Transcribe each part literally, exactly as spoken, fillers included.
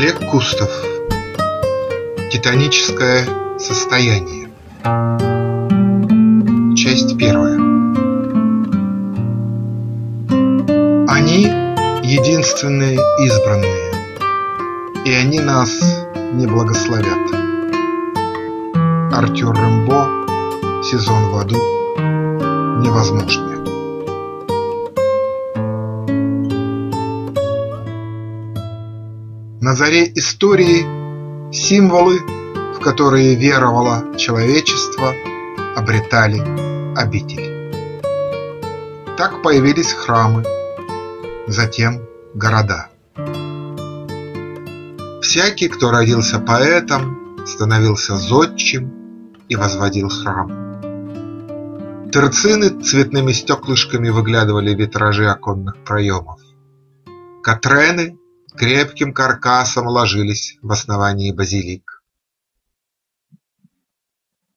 Олег Кустов. Титаническое состояние. Часть первая. Они единственные избранные, и они нас не благословят. Артёр Рембо. Сезон в аду. Невозможно. На заре истории символы, в которые веровало человечество, обретали обители. Так появились храмы, затем города. Всякий, кто родился поэтом, становился зодчим и возводил храм. Терцины цветными стеклышками выглядывали витражи оконных проемов. Катрены крепким каркасом ложились в основании базилик.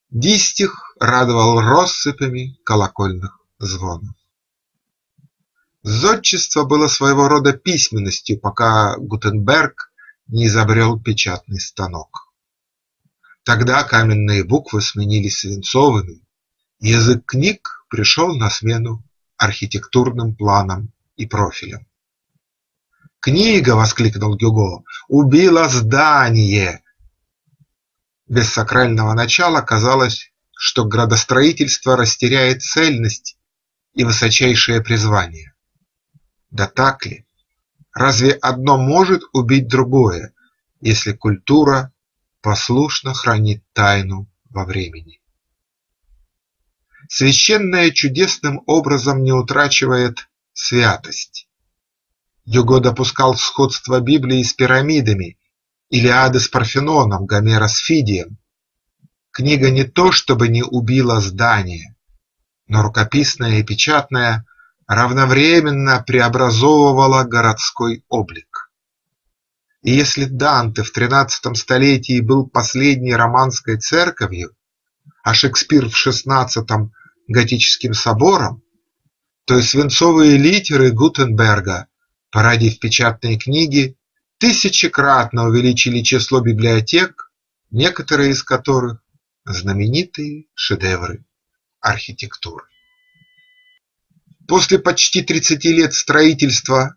Дистих радовал россыпями колокольных звонов. Зодчество было своего рода письменностью, пока Гутенберг не изобрел печатный станок. Тогда каменные буквы сменились свинцовыми, язык книг пришел на смену архитектурным планам и профилям. «Книга!» – воскликнул Гюго. «Убила здание!» Без сакрального начала казалось, что градостроительство растеряет цельность и высочайшее призвание. Да так ли? Разве одно может убить другое, если культура послушно хранит тайну во времени? Священное чудесным образом не утрачивает святость. Гюго допускал сходство Библии с пирамидами, Илиады с Парфеноном, Гомера с Фидием. Книга не то чтобы не убила здание, но рукописная и печатная равновременно преобразовывала городской облик. И если Данте в тринадцатом столетии был последней романской церковью, а Шекспир в шестнадцатом – готическим собором, то и свинцовые литеры Гутенберга, породив печатные книги, тысячекратно увеличили число библиотек, некоторые из которых – знаменитые шедевры архитектуры. После почти тридцати лет строительства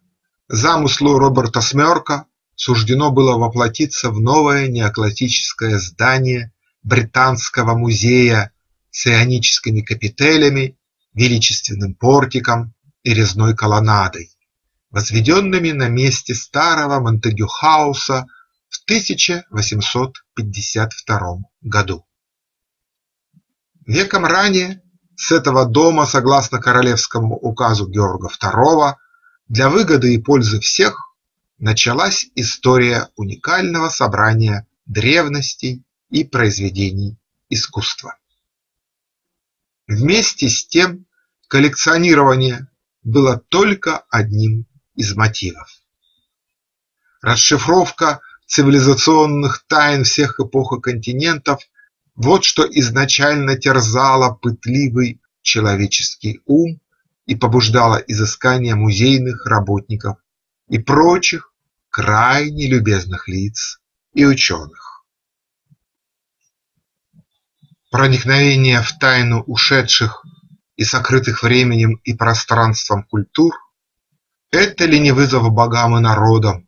замыслу Роберта Смёрка суждено было воплотиться в новое неоклассическое здание Британского музея с ионическими капителями, величественным портиком и резной колоннадой, возведенными на месте старого Монтегю-хауса в тысяча восемьсот пятьдесят втором году. Веком ранее с этого дома, согласно королевскому указу Георга второго, для выгоды и пользы всех началась история уникального собрания древностей и произведений искусства. Вместе с тем коллекционирование было только одним из мотивов. Расшифровка цивилизационных тайн всех эпох и континентов – вот что изначально терзало пытливый человеческий ум и побуждало изыскание музейных работников и прочих крайне любезных лиц и ученых. Проникновение в тайну ушедших и сокрытых временем и пространством культур – это ли не вызов богам и народам,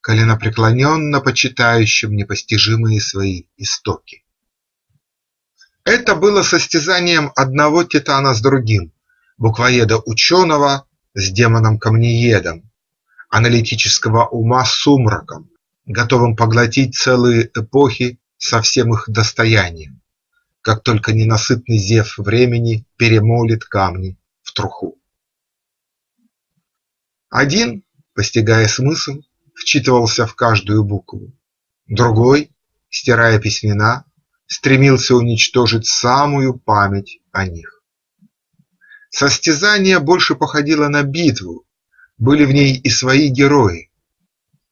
коленопреклоненно почитающим непостижимые свои истоки? Это было состязанием одного титана с другим, буквоеда-ученого с демоном-камнеедом, аналитического ума с сумраком, готовым поглотить целые эпохи со всем их достоянием, как только ненасытный зев времени перемолит камни в труху. Один, постигая смысл, вчитывался в каждую букву, другой, стирая письмена, стремился уничтожить самую память о них. Состязание больше походило на битву, были в ней и свои герои.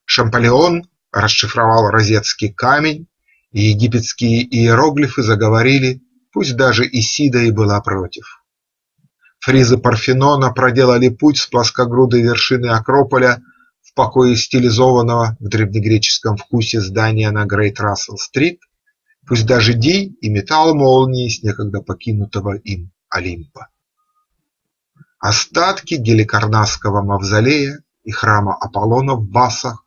Шампольон расшифровал розетский камень, и египетские иероглифы заговорили, пусть даже Исида и была против. Фризы Парфенона проделали путь с плоскогрудой вершины Акрополя в покое стилизованного в древнегреческом вкусе здания на Грейт Рассел Стрит, пусть даже день и металл молнии с некогда покинутого им Олимпа. Остатки геликарнасского мавзолея и храма Аполлона в Басах,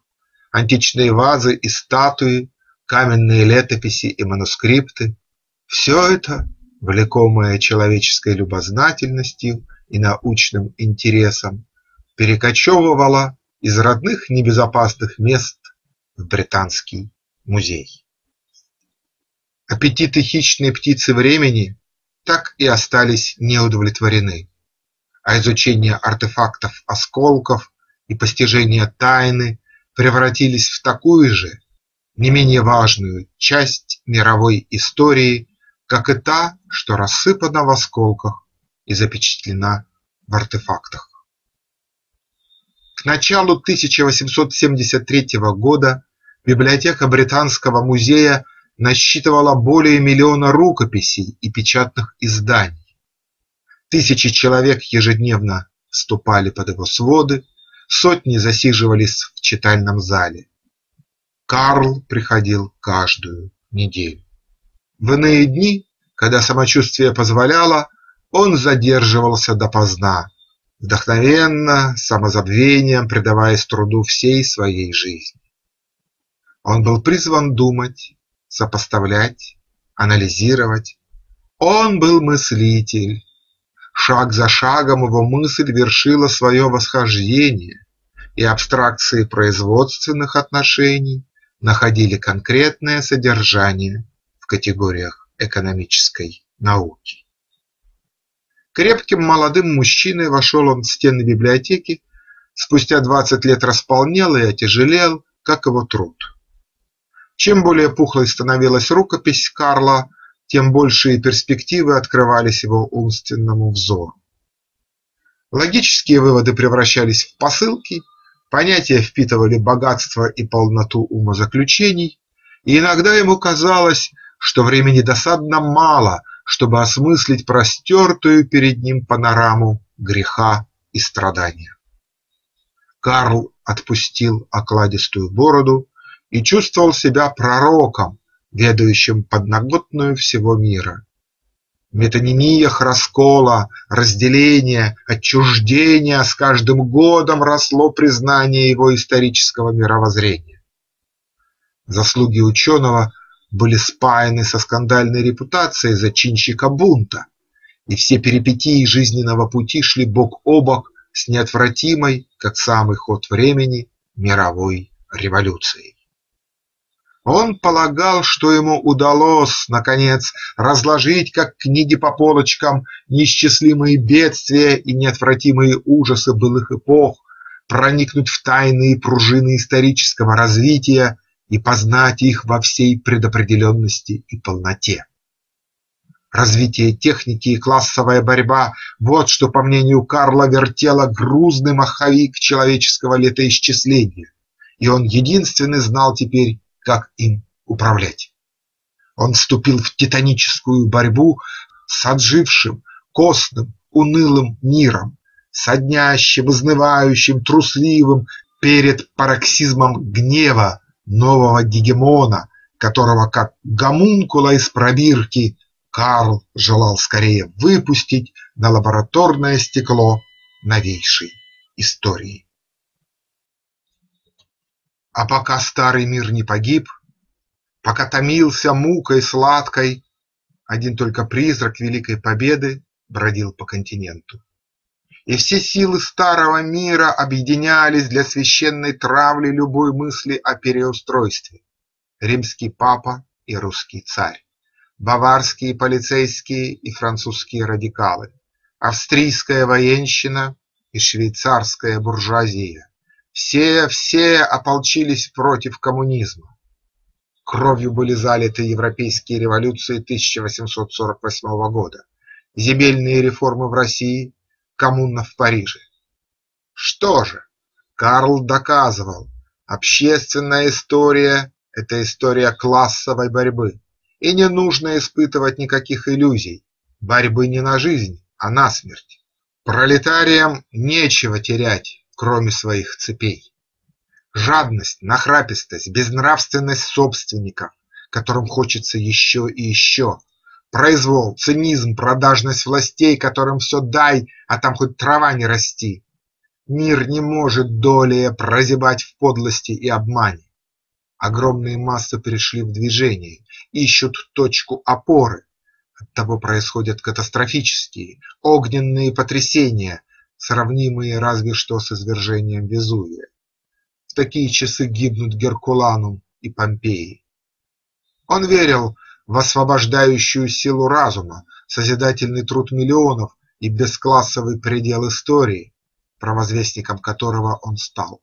античные вазы и статуи, каменные летописи и манускрипты – все это, влекомое человеческой любознательностью и научным интересом, перекочевывало из родных небезопасных мест в Британский музей. Аппетиты хищной птицы времени так и остались неудовлетворены, а изучение артефактов осколков и постижение тайны превратились в такую же, не менее важную часть мировой истории, как и та, что рассыпана в осколках и запечатлена в артефактах. К началу тысяча восемьсот семьдесят третьего года библиотека Британского музея насчитывала более миллиона рукописей и печатных изданий. Тысячи человек ежедневно вступали под его своды, сотни засиживались в читальном зале. Карл приходил каждую неделю. В иные дни, когда самочувствие позволяло, он задерживался допоздна, вдохновенно, самозабвением предаваясь труду всей своей жизни. Он был призван думать, сопоставлять, анализировать. Он был мыслитель. Шаг за шагом его мысль вершила свое восхождение, и абстракции производственных отношений находили конкретное содержание в категориях экономической науки. Крепким молодым мужчиной вошел он в стены библиотеки, спустя двадцать лет располнел и отяжелел, как его труд. Чем более пухлой становилась рукопись Карла, тем большие перспективы открывались его умственному взору. Логические выводы превращались в посылки, понятия впитывали богатство и полноту умозаключений, и иногда ему казалось, что времени досадно мало, чтобы осмыслить простертую перед ним панораму греха и страдания. Карл отпустил окладистую бороду и чувствовал себя пророком, ведающим подноготную всего мира. Метонимиях раскола, разделения, отчуждения с каждым годом росло признание его исторического мировоззрения. Заслуги ученого были спаяны со скандальной репутацией зачинщика бунта, и все перипетии жизненного пути шли бок о бок с неотвратимой, как самый ход времени, мировой революцией. Он полагал, что ему удалось, наконец, разложить, как книги по полочкам, неисчислимые бедствия и неотвратимые ужасы былых эпох, проникнуть в тайные пружины исторического развития и познать их во всей предопределенности и полноте. Развитие техники и классовая борьба – вот что, по мнению Карла, вертело грузный маховик человеческого летоисчисления, и он единственный знал теперь, как им управлять. Он вступил в титаническую борьбу с отжившим, костным, унылым миром, соднящим, изнывающим, трусливым перед пароксизмом гнева, нового гегемона, которого, как гомункула из пробирки, Карл желал скорее выпустить на лабораторное стекло новейшей истории. А пока старый мир не погиб, пока томился мукой сладкой, один только призрак Великой Победы бродил по континенту. И все силы старого мира объединялись для священной травли любой мысли о переустройстве. Римский папа и русский царь, баварские полицейские и французские радикалы, австрийская военщина и швейцарская буржуазия. Все, все ополчились против коммунизма. Кровью были залиты европейские революции тысяча восемьсот сорок восьмого года, земельные реформы в России, коммуна в Париже. Что же, Карл доказывал, общественная история – это история классовой борьбы, и не нужно испытывать никаких иллюзий, борьбы не на жизнь, а на смерть. Пролетариям нечего терять, кроме своих цепей. Жадность, нахрапистость, безнравственность собственников, которым хочется еще и еще. Произвол, цинизм, продажность властей, которым все дай, а там хоть трава не расти. Мир не может долее прозябать в подлости и обмане. Огромные массы перешли в движение, ищут точку опоры. Оттого происходят катастрофические, огненные потрясения, сравнимые разве что с извержением Везувия. В такие часы гибнут Геркуланум и Помпеи. Он верил в освобождающую силу разума, созидательный труд миллионов и бесклассовый предел истории, провозвестником которого он стал.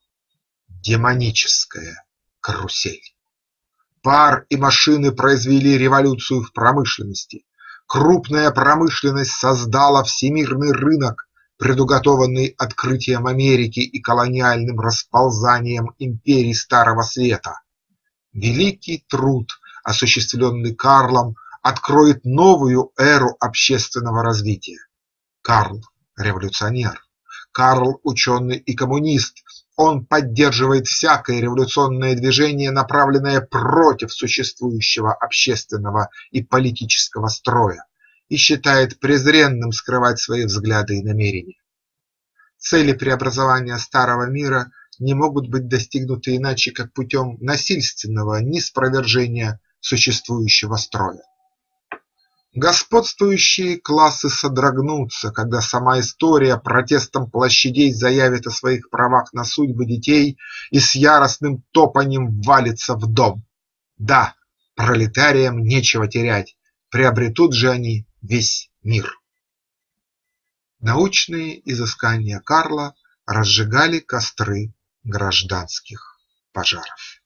Демоническая карусель. Пар и машины произвели революцию в промышленности. Крупная промышленность создала всемирный рынок, предуготованный открытием Америки и колониальным расползанием империй Старого Света. Великий труд, осуществленный Карлом, откроет новую эру общественного развития. Карл – революционер. Карл – ученый и коммунист. Он поддерживает всякое революционное движение, направленное против существующего общественного и политического строя, и считает презренным скрывать свои взгляды и намерения. Цели преобразования Старого мира не могут быть достигнуты иначе, как путем насильственного ниспровержения существующего строя. Господствующие классы содрогнутся, когда сама история протестом площадей заявит о своих правах на судьбы детей и с яростным топанием валится в дом. Да, пролетариям нечего терять, приобретут же они весь мир. Научные изыскания Карла разжигали костры гражданских пожаров.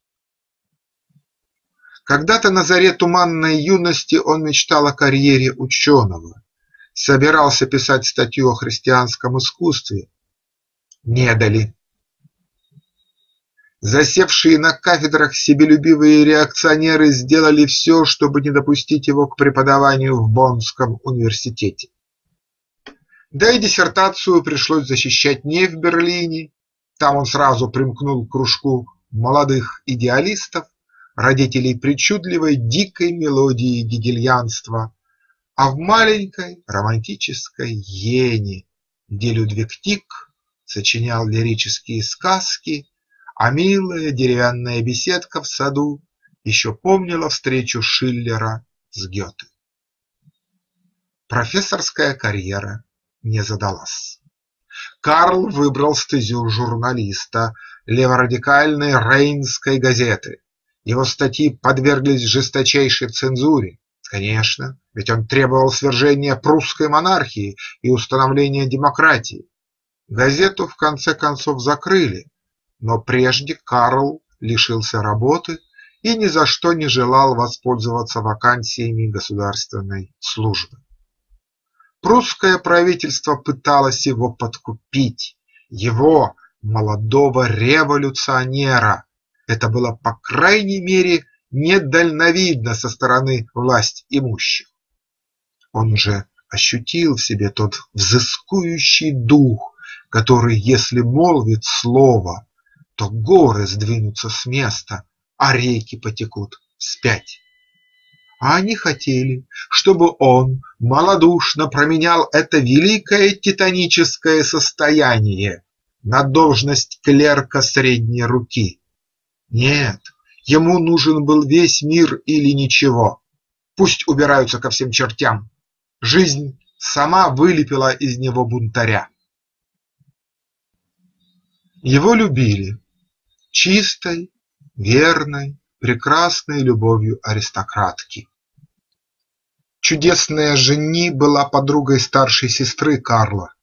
Когда-то на заре туманной юности он мечтал о карьере ученого, собирался писать статью о христианском искусстве. Не дали. Засевшие на кафедрах себелюбивые реакционеры сделали все, чтобы не допустить его к преподаванию в Боннском университете. Да и диссертацию пришлось защищать не в Берлине, там он сразу примкнул к кружку молодых идеалистов, родителей причудливой, дикой мелодии гегельянства, а в маленькой романтической Йене, где Людвиг Тик сочинял лирические сказки, а милая деревянная беседка в саду еще помнила встречу Шиллера с Гёте. Профессорская карьера не задалась. Карл выбрал стезю журналиста леворадикальной Рейнской газеты. Его статьи подверглись жесточайшей цензуре, конечно, ведь он требовал свержения прусской монархии и установления демократии. Газету в конце концов закрыли, но прежде Карл лишился работы и ни за что не желал воспользоваться вакансиями государственной службы. Прусское правительство пыталось его подкупить, его, молодого революционера. Это было, по крайней мере, недальновидно со стороны власть имущих. Он же ощутил в себе тот взыскующий дух, который, если молвит слово, то горы сдвинутся с места, а реки потекут вспять. А они хотели, чтобы он малодушно променял это великое титаническое состояние на должность клерка средней руки. Нет, ему нужен был весь мир или ничего. Пусть убираются ко всем чертям. Жизнь сама вылепила из него бунтаря. Его любили чистой, верной, прекрасной любовью аристократки. Чудесная Женни была подругой старшей сестры Карла,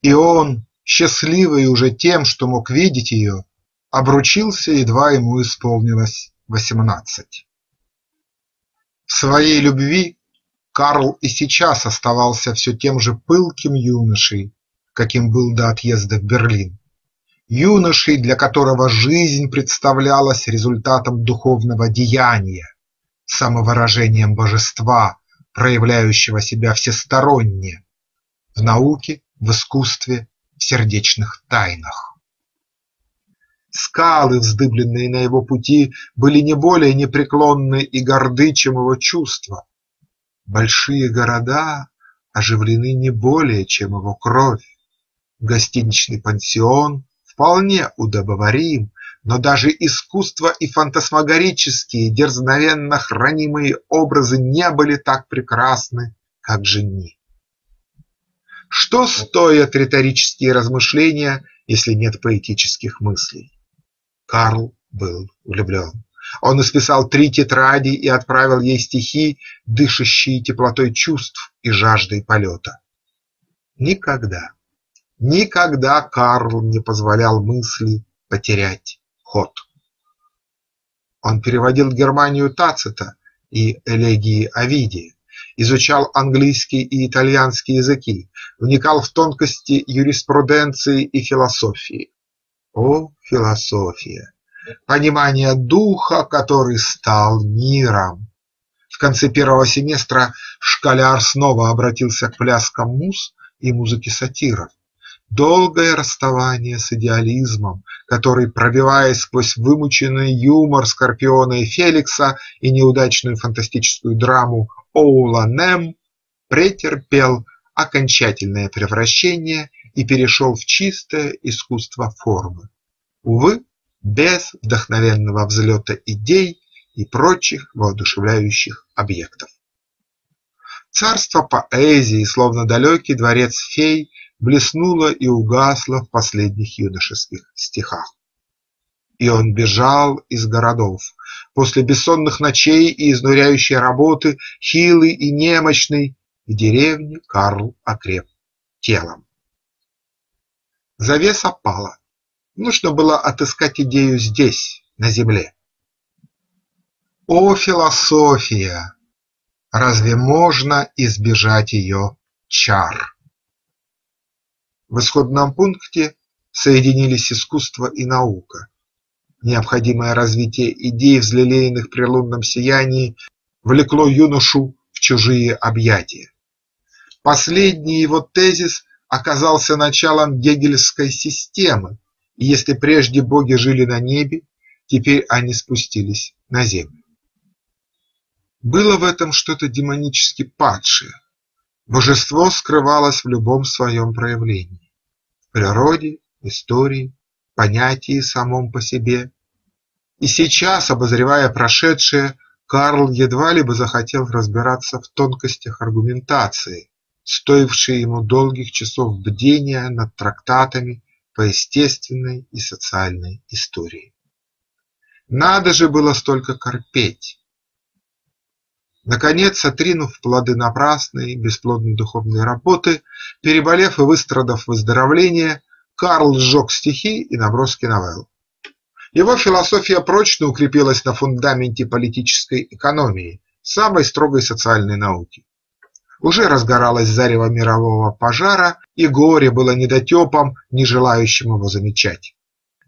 и он, счастливый уже тем, что мог видеть ее, обручился, едва ему исполнилось восемнадцать. В своей любви Карл и сейчас оставался все тем же пылким юношей, каким был до отъезда в Берлин. Юношей, для которого жизнь представлялась результатом духовного деяния, самовыражением божества, проявляющего себя всесторонне в науке, в искусстве, в сердечных тайнах. Скалы, вздыбленные на его пути, были не более непреклонны и горды, чем его чувства. Большие города оживлены не более, чем его кровь. Гостиничный пансион вполне удобоварим, но даже искусство и фантасмагорические, дерзновенно хранимые образы не были так прекрасны, как Женни. Что стоят риторические размышления, если нет поэтических мыслей? Карл был влюблен. Он исписал три тетради и отправил ей стихи, дышащие теплотой чувств и жаждой полета. Никогда, никогда Карл не позволял мысли потерять ход. Он переводил Германию Тацита и элегии Овидия, изучал английский и итальянский языки, вникал в тонкости юриспруденции и философии. О, философия! Понимание духа, который стал миром! В конце первого семестра школяр снова обратился к пляскам муз и музыке сатиров. Долгое расставание с идеализмом, который, пробиваясь сквозь вымученный юмор Скорпиона и Феликса и неудачную фантастическую драму Оула Нем, претерпел окончательное превращение и перешел в чистое искусство формы, увы, без вдохновенного взлета идей и прочих воодушевляющих объектов. Царство поэзии, словно далекий дворец фей, блеснуло и угасло в последних юношеских стихах. И он бежал из городов. После бессонных ночей и изнуряющей работы, хилый и немощный, в деревне Карл окреп телом. Завеса пала. Нужно было отыскать идею здесь, на земле. О, философия! Разве можно избежать ее чар? В исходном пункте соединились искусство и наука. Необходимое развитие идей, взлелеянных при лунном сиянии, влекло юношу в чужие объятия. Последний его тезис оказался началом гегельской системы, и если прежде боги жили на небе, теперь они спустились на землю. Было в этом что-то демонически падшее. Божество скрывалось в любом своем проявлении – в природе, истории, понятии самом по себе. И сейчас, обозревая прошедшее, Карл едва ли бы захотел разбираться в тонкостях аргументации, стоившей ему долгих часов бдения над трактатами по естественной и социальной истории. Надо же было столько корпеть! Наконец, отринув плоды напрасной, бесплодной духовной работы, переболев и выстрадав выздоровление, Карл сжег стихи и наброски новелл. Его философия прочно укрепилась на фундаменте политической экономии, самой строгой социальной науки. Уже разгоралось зарево мирового пожара, и горе было недотепом, не желающим его замечать.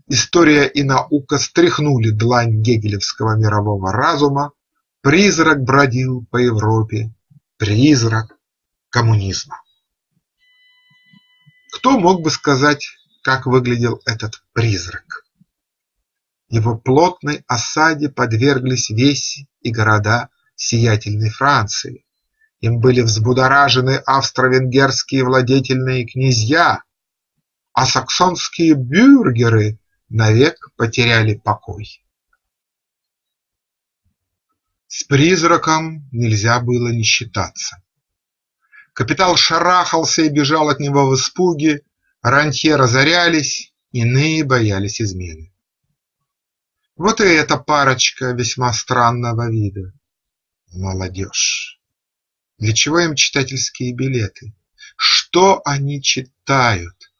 История и наука стряхнули длань гегелевского мирового разума. Призрак бродил по Европе, призрак коммунизма. Кто мог бы сказать, как выглядел этот призрак? Его плотной осаде подверглись веси и города сиятельной Франции. Им были взбудоражены австро-венгерские владетельные князья, а саксонские бюргеры навек потеряли покой. С призраком нельзя было не считаться. Капитал шарахался и бежал от него в испуге, рантье разорялись, иные боялись измены. Вот и эта парочка весьма странного вида. Молодежь. Для чего им читательские билеты? Что они читают?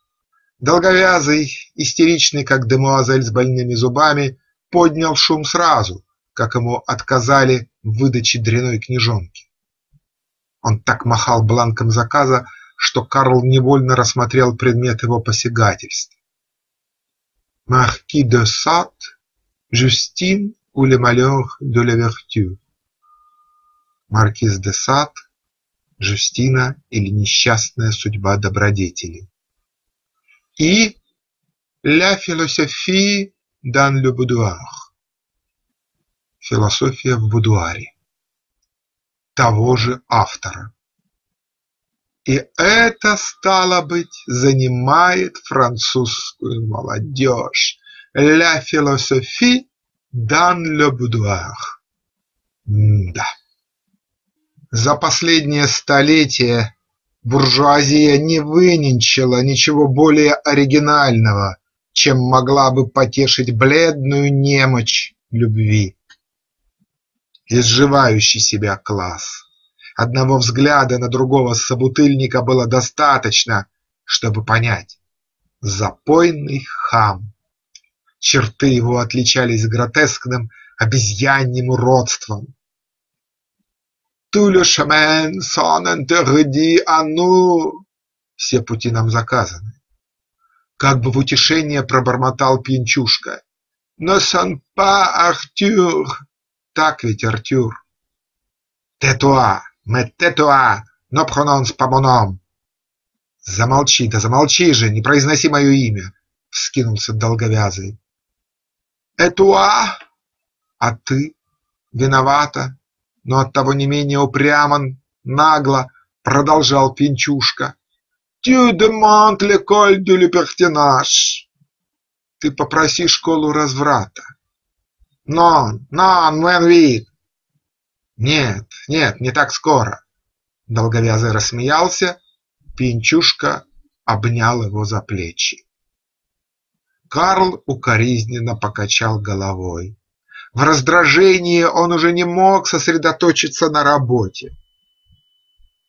Долговязый, истеричный, как демуазель с больными зубами, поднял шум сразу, как ему отказали в выдаче дряной книжонки. Он так махал бланком заказа, что Карл невольно рассмотрел предмет его посягательств. Маркиз де Сад, Жюстин ou les malheurs de la vertu. Маркиз де Сад, Жюстина или несчастная судьба добродетели. И La philosophie Дан ле будуар. Философия в будуаре. Того же автора. И это, стало быть, занимает французскую молодежь. «La philosophie dans le boudoir». М-да. За последнее столетие буржуазия не выненчила ничего более оригинального, чем могла бы потешить бледную немочь любви. Изживающий себя класс. Одного взгляда на другого собутыльника было достаточно, чтобы понять – запойный хам. Черты его отличались гротескным обезьяньим уродством. «Tout le chemin sont interdits à nous!» Все пути нам заказаны. Как бы в утешение пробормотал пьянчушка. «Ne sont pas Артюр!» Так ведь Артюр. «Тетуа! Мэ тетуа! Но прононс по моном!» «Замолчи, да замолчи же! Не произноси мое имя!» – вскинулся долговязый. «Этуа! А ты? Виновата!» Но оттого не менее упрямо, нагло продолжал пьянчушка. «Tu demandes l'école du libertinage!» «Ты попроси школу разврата!» «Non, non, non, oui!» «Нет, нет, не так скоро!» Долговязый рассмеялся, пьянчушка обнял его за плечи. Карл укоризненно покачал головой. В раздражении он уже не мог сосредоточиться на работе.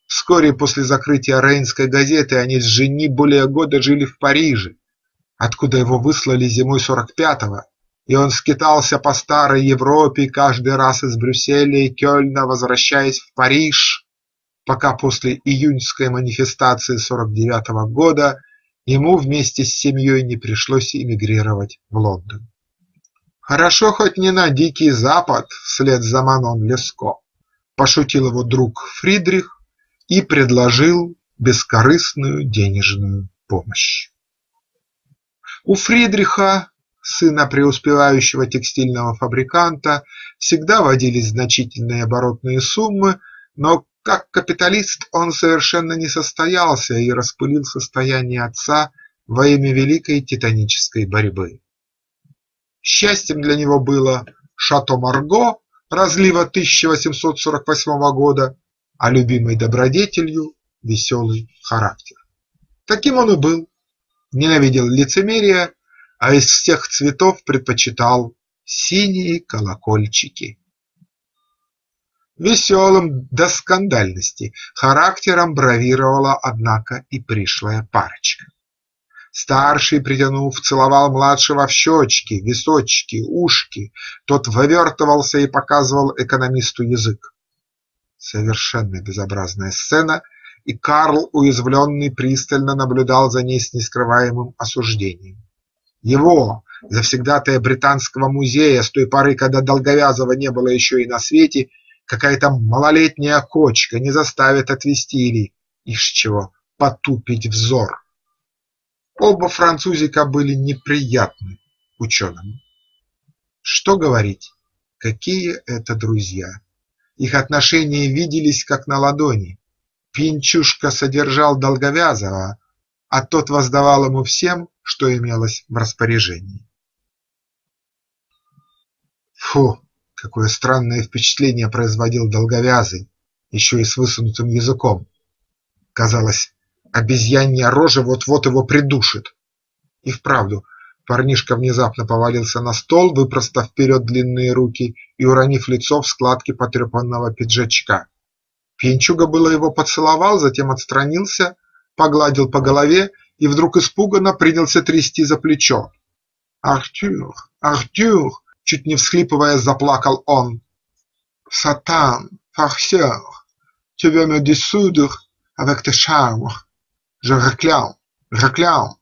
Вскоре после закрытия Рейнской газеты они с Женни более года жили в Париже, откуда его выслали зимой сорок пятого, и он скитался по старой Европе, каждый раз из Брюсселя и Кёльна возвращаясь в Париж, пока после июньской манифестации сорок девятого года ему вместе с семьей не пришлось эмигрировать в Лондон. «Хорошо, хоть не на Дикий Запад, вслед за Манон Леско», – пошутил его друг Фридрих и предложил бескорыстную денежную помощь. У Фридриха, сына преуспевающего текстильного фабриканта, всегда водились значительные оборотные суммы, но как капиталист он совершенно не состоялся и распылил состояние отца во имя великой титанической борьбы. Счастьем для него было «Шато Марго» разлива тысяча восемьсот сорок восьмого года, а любимой добродетелью – веселый характер. Таким он и был, ненавидел лицемерие, а из всех цветов предпочитал синие колокольчики. Веселым до скандальности характером бравировала, однако, и пришлая парочка. Старший, притянув, целовал младшего в щечки, височки, ушки. Тот вывертывался и показывал экономисту язык. Совершенно безобразная сцена, и Карл, уязвленный, пристально наблюдал за ней с нескрываемым осуждением. Его, завсегдатая Британского музея, с той поры, когда долговязого не было еще и на свете, какая-то малолетняя кочка не заставит отвести или, ишь чего, потупить взор. Оба французика были неприятны ученому. Что говорить, какие это друзья. Их отношения виделись как на ладони. Пьянчушка содержал долговязого, а тот воздавал ему всем, что имелось в распоряжении. Фу, какое странное впечатление производил долговязый, еще и с высунутым языком. Казалось, обезьянья рожа вот-вот его придушит. И вправду, парнишка внезапно повалился на стол, выпростав вперед длинные руки и уронив лицо в складки потрепанного пиджачка. Пьянчуга было его поцеловал, затем отстранился, погладил по голове и вдруг испуганно принялся трясти за плечо. «Артюр! Артюр!» – чуть не всхлипывая, заплакал он. «Сатан! Фарсер! Тебе me dissoudre avec tes charmes!» «Же реклял! Реклял!»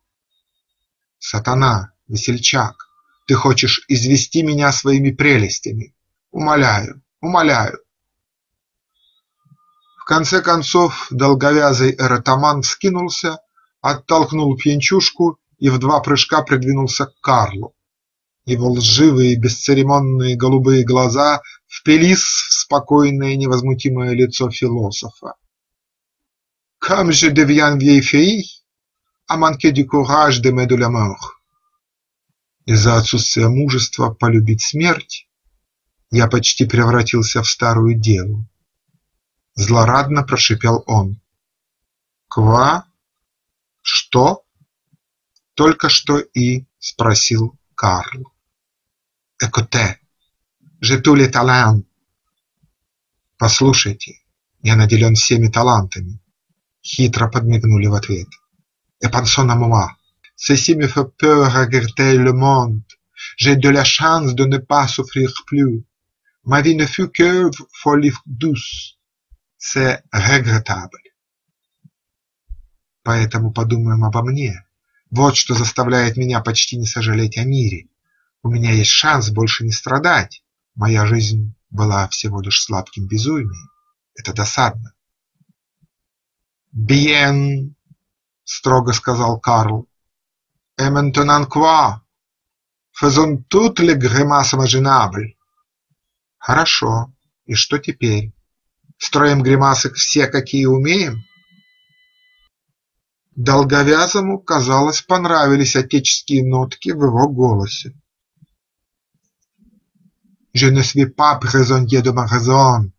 «Сатана, весельчак, ты хочешь извести меня своими прелестями? Умоляю, умоляю!» В конце концов долговязый эротоман вскинулся, оттолкнул пьянчушку и в два прыжка придвинулся к Карлу. Его лживые, бесцеремонные голубые глаза впились в спокойное, невозмутимое лицо философа. «Comme je deviens vieille fille, à manquer du courage d'aimer de l'amour». Из-за отсутствия мужества полюбить смерть я почти превратился в старую деву. Злорадно прошипел он. «Ква? Что?» Только что и спросил Карл. «Écoutez, j'ai tous les talents». «Послушайте, я наделен всеми талантами», – хитро подмигнули в ответ. «Et pensons à moi. Ceci me fait peur à guetter le monde. J'ai de la chance de ne pas souffrir plus. Ma vie ne fut que folie douce. C'est regrettable». «Поэтому подумаем обо мне. Вот что заставляет меня почти не сожалеть о мире. У меня есть шанс больше не страдать. Моя жизнь была всего лишь сладким безумием. Это досадно». «Bien», – строго сказал Карл. «Et maintenant quoi? Faisons toutes les grimaces imaginables». «Хорошо. И что теперь? Строим гримасы все, какие умеем?» Долговязому, казалось, понравились отеческие нотки в его голосе. «Je ne suis pas prisonnier de ma raison».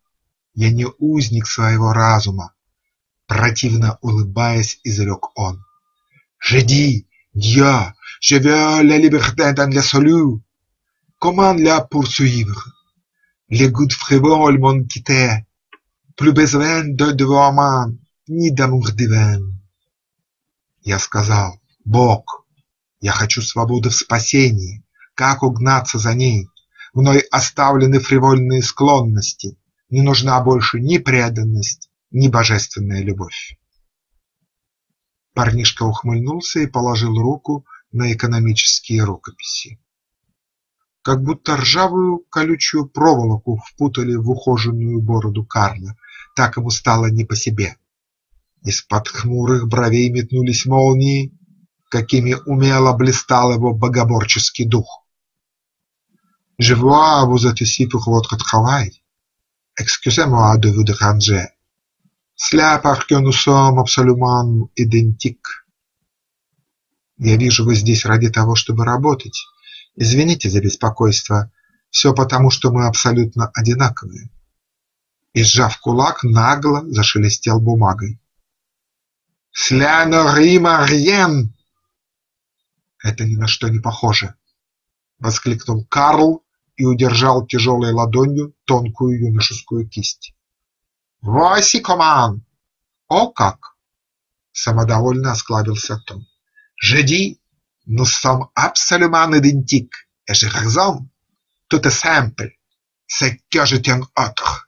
«Я не узник своего разума», – противно улыбаясь, изрек он. «Je dis, Dieu, je veux la liberté dans l'absolu. Comment la poursuivre? Les goûts frivoles m'ont quitté. Plus besoin de devoir ni d'amour divin». Я сказал: «Бог, я хочу свободы в спасении, как угнаться за ней? Мной оставлены фривольные склонности, не нужна больше ни преданность, ни божественная любовь». Парнишка ухмыльнулся и положил руку на экономические рукописи. Как будто ржавую колючую проволоку впутали в ухоженную бороду Карла, так ему стало не по себе. Из-под хмурых бровей метнулись молнии, какими умело блистал его богоборческий дух. «Je vois, vous êtes ici pour votre travail. Excusez-moi de vous déranger. Cela parce que nous sommes absolument identiques». «Я вижу, вы здесь ради того, чтобы работать. Извините за беспокойство. Все потому, что мы абсолютно одинаковые». И, сжав кулак, нагло зашелестел бумагой. «Cela ne rime à rien!» «Это ни на что не похоже!» – воскликнул Карл и удержал тяжелой ладонью тонкую юношескую кисть. «Voici comment!» «О как!» – самодовольно осклабился Том. «Je dis, nous sommes absolument identiques, et j'ai raison. Tout est simple, c'est que je tiens autre».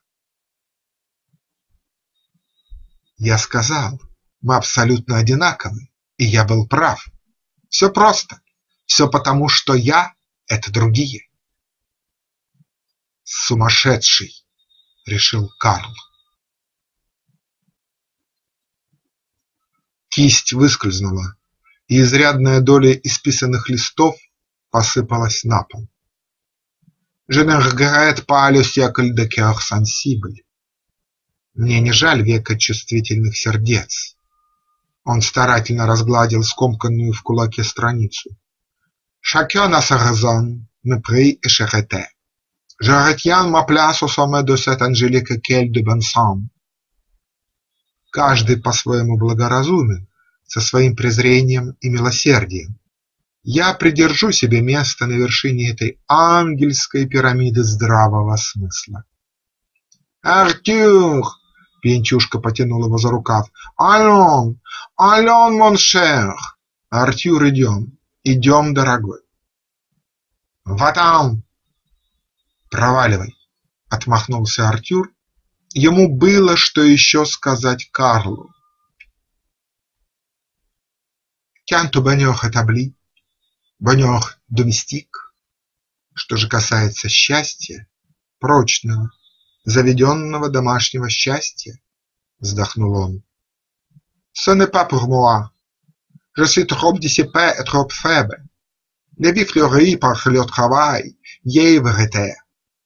«Я сказал, мы абсолютно одинаковы, и я был прав. Все просто, все потому, что я – это другие». «Сумасшедший», – решил Карл. Кисть выскользнула, и изрядная доля исписанных листов посыпалась на пол. «Je ne regrette pas le siècle de cœurs sensibles». «Мне не жаль века чувствительных сердец». Он старательно разгладил скомканную в кулаке страницу. «Chacun a sa raison, mépris et charité. Je retiens ma place au sommet de cette angélique écuelle de Benson». «Каждый по-своему благоразумен, со своим презрением и милосердием. Я придержу себе место на вершине этой ангельской пирамиды здравого смысла». «Артюр!» – пьянчушка потянул его за рукав. «Аллон! Аллон, мон шер! Артюр, идем! Идем, дорогой!» «Ватан! Проваливай!» – отмахнулся Артюр. Ему было что еще сказать Карлу. «Кянту банех этабли, банех доместик». Что же касается счастья, прочного, заведенного домашнего счастья, вздохнул он. «Ce n'est pas pour moi. Je suis trop dissipé et trop faible. les vies fleuries par le travail, y'a vérité.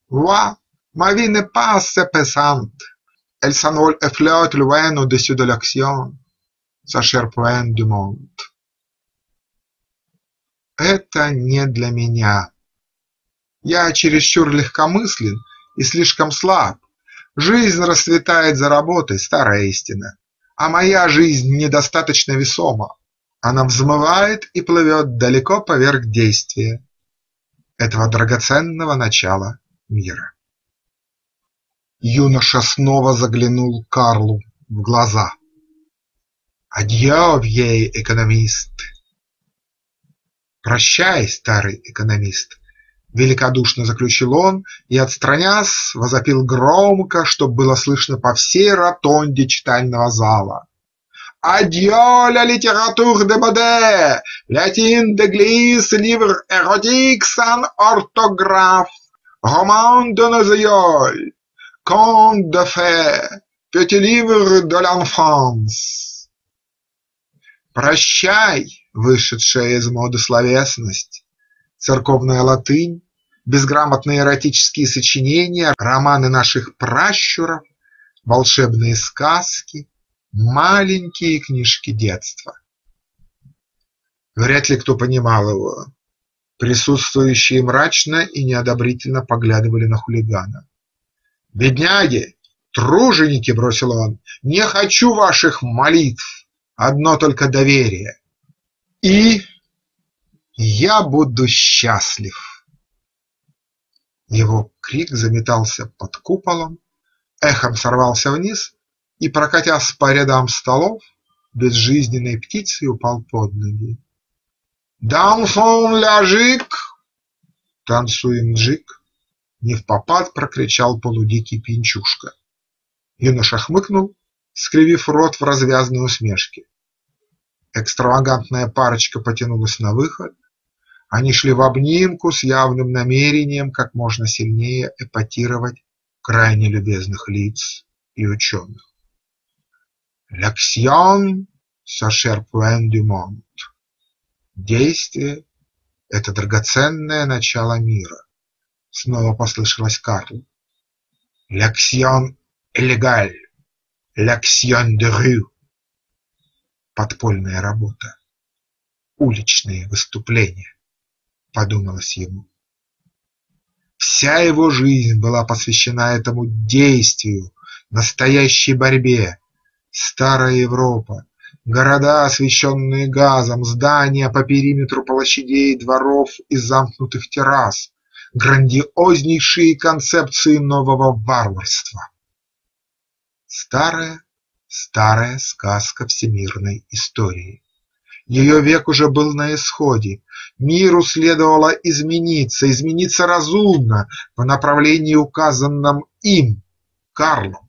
Vois, ma vie n'est pas assez pesante, elle s'enroule et flotte loin au-dessus de l'action, sa chère pointe du monde. Это не для меня. Я чересчур легкомыслен и слишком слаб. Жизнь расцветает за работой, старая истина. А моя жизнь недостаточно весома. Она взмывает и плывет далеко поверх действия этого драгоценного начала мира. Юноша снова заглянул Карлу в глаза. «Адьё, вей, экономист!» «Прощай, старый экономист», – великодушно заключил он и, отстранясь, возопил громко, чтобы было слышно по всей ротонде читального зала. «Адьё, ля литератур де моде, латин де глис, ливр эротик сан ортограф, роман де нозеёль, конт де фе, пети ливр де л'анфанс». «Прощай, вышедшая из моды словесность, церковная латынь, безграмотные эротические сочинения, романы наших пращуров, волшебные сказки, маленькие книжки детства». Вряд ли кто понимал его. Присутствующие мрачно и неодобрительно поглядывали на хулигана. «Бедняги, труженики, — бросил он, — не хочу ваших молитв, одно только доверие. И я буду счастлив!» Его крик заметался под куполом, эхом сорвался вниз и, прокатясь по рядам столов, безжизненной птицей упал под ноги. «Данфон ля жик!» «Танцуем джик!» невпопад прокричал полудикий пинчушка. Юноша хмыкнул, скривив рот в развязной усмешке. Экстравагантная парочка потянулась на выход. Они шли в обнимку с явным намерением как можно сильнее эпатировать крайне любезных лиц и ученых. «L'action, c'est cher point du monde» – «Действие – это драгоценное начало мира», – снова послышалась Карл. «L'action illégale, l'action de rue» «Подпольная работа, уличные выступления», – подумалось ему. Вся его жизнь была посвящена этому действию, настоящей борьбе. Старая Европа, города, освещенные газом, здания по периметру площадей, дворов и замкнутых террас, грандиознейшие концепции нового варварства. Старая Старая сказка всемирной истории. Ее век уже был на исходе. Миру следовало измениться, измениться разумно в направлении, указанном им, Карлом.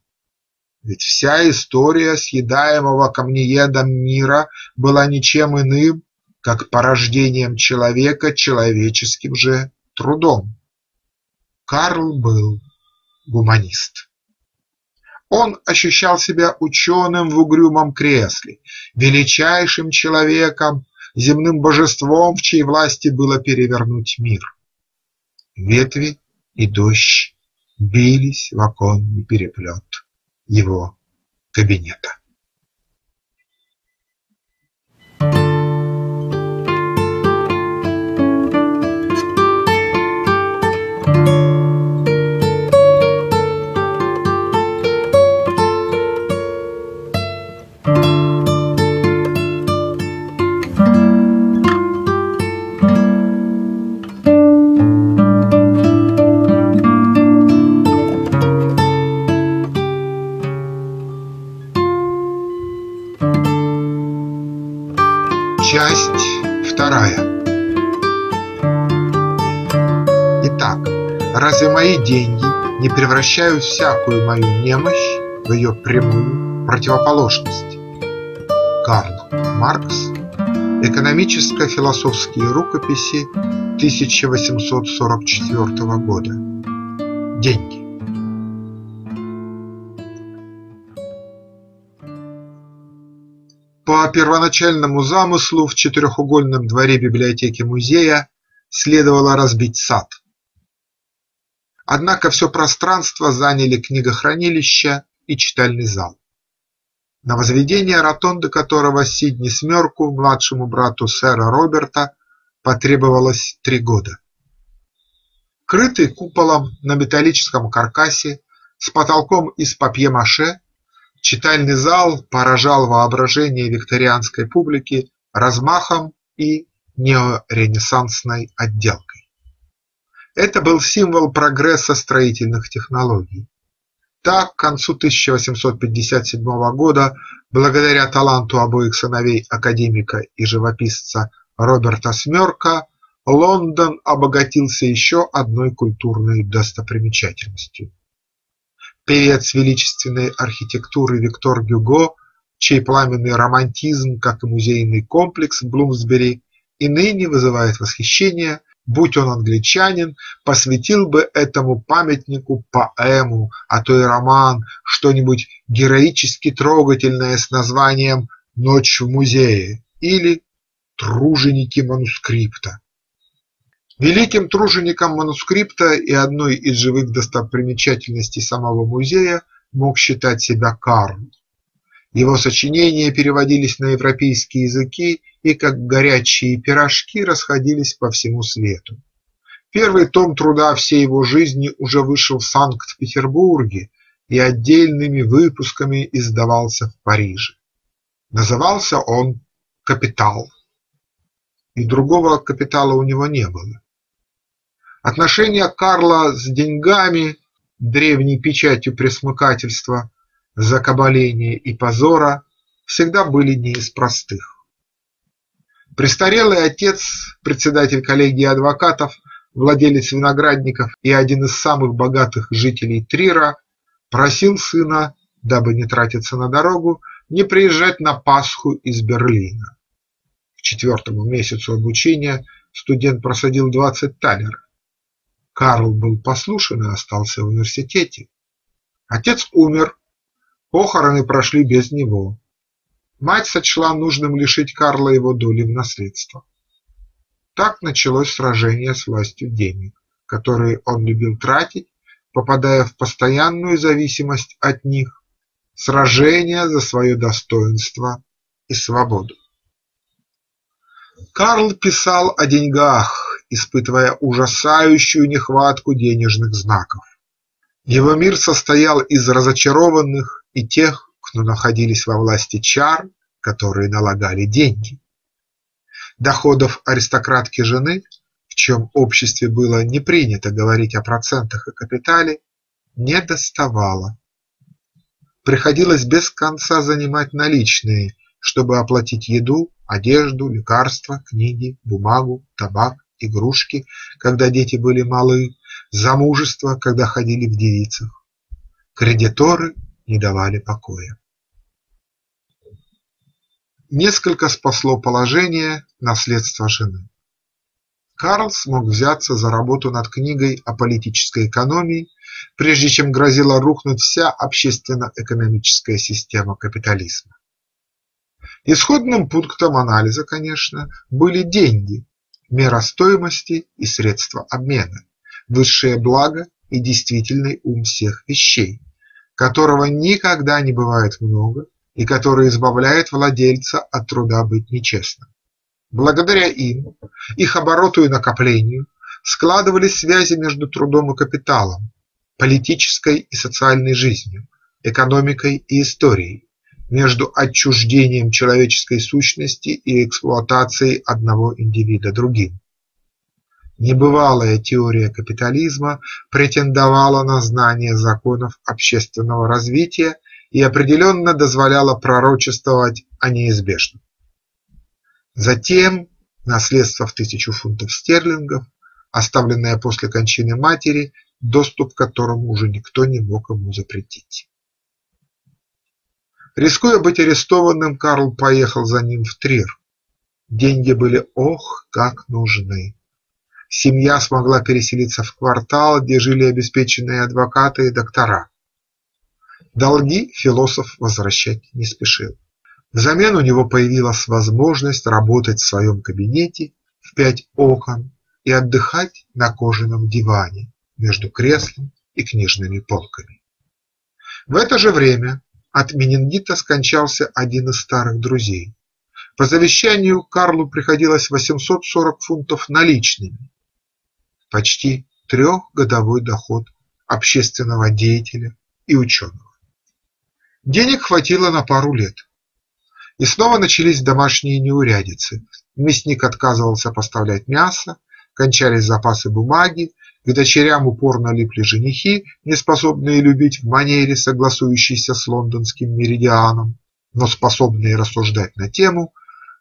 Ведь вся история съедаемого камнеедом мира была ничем иным, как порождением человека человеческим же трудом. Карл был гуманист. Он ощущал себя ученым в угрюмом кресле, величайшим человеком, земным божеством, в чьей власти было перевернуть мир. Ветви и дождь бились в оконный переплет его кабинета. Мои деньги не превращают всякую мою немощь в ее прямую противоположность. Карл Маркс. Экономическо-философские рукописи тысяча восемьсот сорок четвёртого года. Деньги. По первоначальному замыслу в четырехугольном дворе библиотеки музея следовало разбить сад. Однако все пространство заняли книгохранилище и читальный зал, на возведение ротонды которого Сидни Смёрку, младшему брату сэра Роберта, потребовалось три года. Крытый куполом на металлическом каркасе с потолком из папье-маше, читальный зал поражал воображение викторианской публики размахом и неоренессансной отделкой. Это был символ прогресса строительных технологий. Так, к концу тысяча восемьсот пятьдесят седьмого года, благодаря таланту обоих сыновей академика и живописца Роберта Смёрка, Лондон обогатился еще одной культурной достопримечательностью. Певец величественной архитектуры Виктор Гюго, чей пламенный романтизм, как и музейный комплекс в Блумсбери, и ныне вызывает восхищение, будь он англичанин, посвятил бы этому памятнику поэму, а то и роман, что-нибудь героически трогательное с названием «Ночь в музее» или «Труженики манускрипта». Великим тружеником манускрипта и одной из живых достопримечательностей самого музея мог считать себя Карл. Его сочинения переводились на европейские языки и, как горячие пирожки, расходились по всему свету. Первый том труда всей его жизни уже вышел в Санкт-Петербурге и отдельными выпусками издавался в Париже. Назывался он «Капитал», и другого капитала у него не было. Отношения Карла с деньгами, древней печатью пресмыкательства, закабаления и позора, всегда были не из простых. Престарелый отец, председатель коллегии адвокатов, владелец виноградников и один из самых богатых жителей Трира, просил сына, дабы не тратиться на дорогу, не приезжать на Пасху из Берлина. К четвертому месяцу обучения студент просадил двадцать талеров. Карл был послушен и остался в университете. Отец умер, похороны прошли без него. Мать сочла нужным лишить Карла его доли в наследство. Так началось сражение с властью денег, которые он любил тратить, попадая в постоянную зависимость от них, сражение за свое достоинство и свободу. Карл писал о деньгах, испытывая ужасающую нехватку денежных знаков. Его мир состоял из разочарованных и тех, кто находились во власти чар, которые налагали деньги. Доходов аристократки жены, в чем обществе было не принято говорить о процентах и капитале, не доставало. Приходилось без конца занимать наличные, чтобы оплатить еду, одежду, лекарства, книги, бумагу, табак, игрушки, когда дети были малы, замужество, когда ходили в девицах. Кредиторы не давали покоя. Несколько спасло положение наследство жены. Карл смог взяться за работу над книгой о политической экономии, прежде чем грозила рухнуть вся общественно-экономическая система капитализма. Исходным пунктом анализа, конечно, были деньги, мера стоимости и средства обмена, высшее благо и действительный ум всех вещей, которого никогда не бывает много и который избавляет владельца от труда быть нечестным. Благодаря им, их обороту и накоплению, складывались связи между трудом и капиталом, политической и социальной жизнью, экономикой и историей, между отчуждением человеческой сущности и эксплуатацией одного индивида другим. Небывалая теория капитализма претендовала на знание законов общественного развития и определенно дозволяла пророчествовать о неизбежном. Затем наследство в тысячу фунтов стерлингов, оставленное после кончины матери, доступ к которому уже никто не мог ему запретить. Рискуя быть арестованным, Карл поехал за ним в Трир. Деньги были ох, как нужны. Семья смогла переселиться в квартал, где жили обеспеченные адвокаты и доктора. Долги философ возвращать не спешил. Взамен у него появилась возможность работать в своем кабинете в пять окон, и отдыхать на кожаном диване между креслом и книжными полками. В это же время от менингита скончался один из старых друзей. По завещанию Карлу приходилось восемьсот сорок фунтов наличными, почти трехгодовой доход общественного деятеля и ученого. Денег хватило на пару лет. И снова начались домашние неурядицы. Мясник отказывался поставлять мясо, кончались запасы бумаги, к дочерям упорно липли женихи, неспособные любить в манере, согласующейся с лондонским меридианом, но способные рассуждать на тему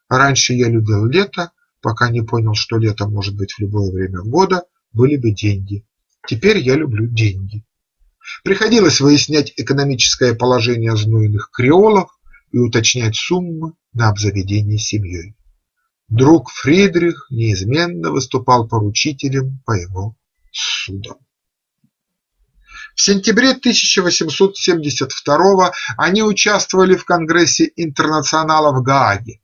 «Раньше я любил лето, пока не понял, что лето может быть в любое время года, были бы деньги. Теперь я люблю деньги». Приходилось выяснять экономическое положение знойных креолов и уточнять суммы на обзаведение семьей. Друг Фридрих неизменно выступал поручителем по его судам. В сентябре тысяча восемьсот семьдесят второго они участвовали в Конгрессе Интернационала в Гааге.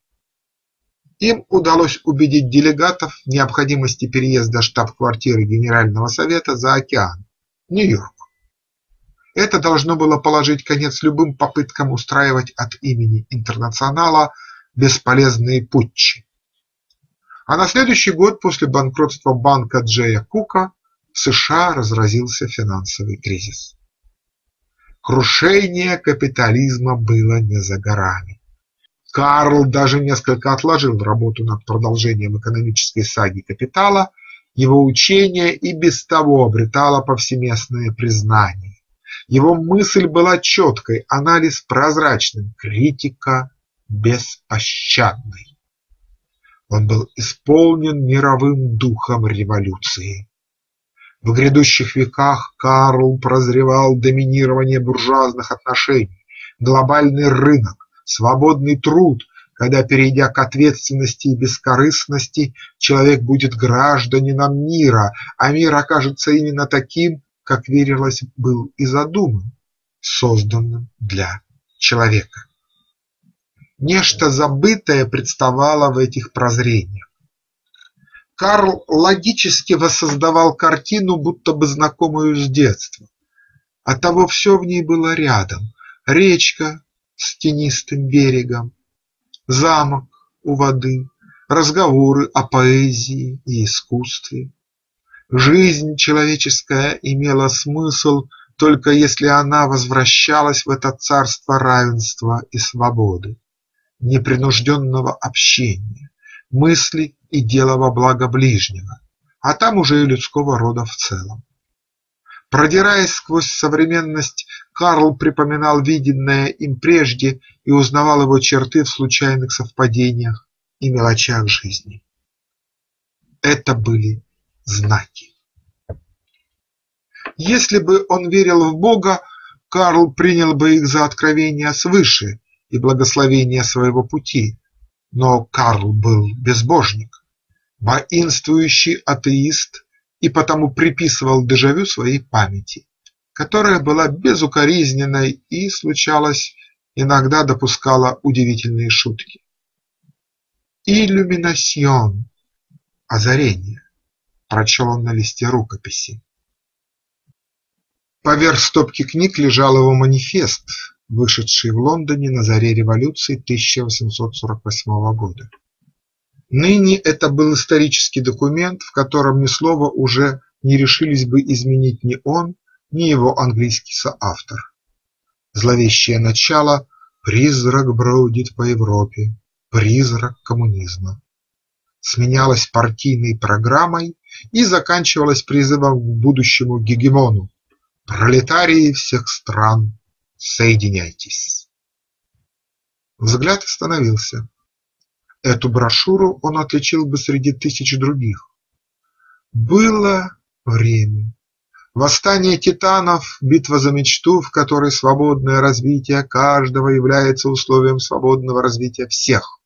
Им удалось убедить делегатов в необходимости переезда штаб-квартиры Генерального совета за океан, Нью-Йорк. Это должно было положить конец любым попыткам устраивать от имени Интернационала бесполезные путчи. А на следующий год после банкротства банка Джея Кука в США разразился финансовый кризис. Крушение капитализма было не за горами. Карл даже несколько отложил работу над продолжением экономической саги капитала, его учение и без того обретало повсеместное признание. Его мысль была четкой, анализ прозрачным, критика беспощадной. Он был исполнен мировым духом революции. В грядущих веках Карл прозревал доминирование буржуазных отношений, глобальный рынок, свободный труд, когда, перейдя к ответственности и бескорыстности, человек будет гражданином мира, а мир окажется именно таким, как верилось, был и задуман, созданным для человека. Нечто забытое представало в этих прозрениях. Карл логически воссоздавал картину, будто бы знакомую с детства. Оттого все в ней было рядом: речка с тенистым берегом, замок у воды, разговоры о поэзии и искусстве. Жизнь человеческая имела смысл, только если она возвращалась в это царство равенства и свободы, непринужденного общения, мысли и дела во благо ближнего, а там уже и людского рода в целом. Продираясь сквозь современность, Карл припоминал виденное им прежде и узнавал его черты в случайных совпадениях и мелочах жизни. Это были знаки. Если бы он верил в Бога, Карл принял бы их за откровение свыше и благословение своего пути, но Карл был безбожник, воинствующий атеист, и потому приписывал дежавю своей памяти, которая была безукоризненной и, случалось, иногда допускала удивительные шутки. Иллюминасьон – озарение. Прочел он на листе рукописи. Поверх стопки книг лежал его манифест, вышедший в Лондоне на заре революции тысяча восемьсот сорок восьмого года. Ныне это был исторический документ, в котором ни слова уже не решились бы изменить ни он, ни его английский соавтор. Зловещее начало: призрак бродит по Европе, призрак коммунизма. Сменялась партийной программой и заканчивалась призывом к будущему гегемону: пролетарии всех стран, соединяйтесь. Взгляд остановился. Эту брошюру он отличил бы среди тысяч других. Было время. Восстание титанов, битва за мечту, в которой свободное развитие каждого является условием свободного развития всех.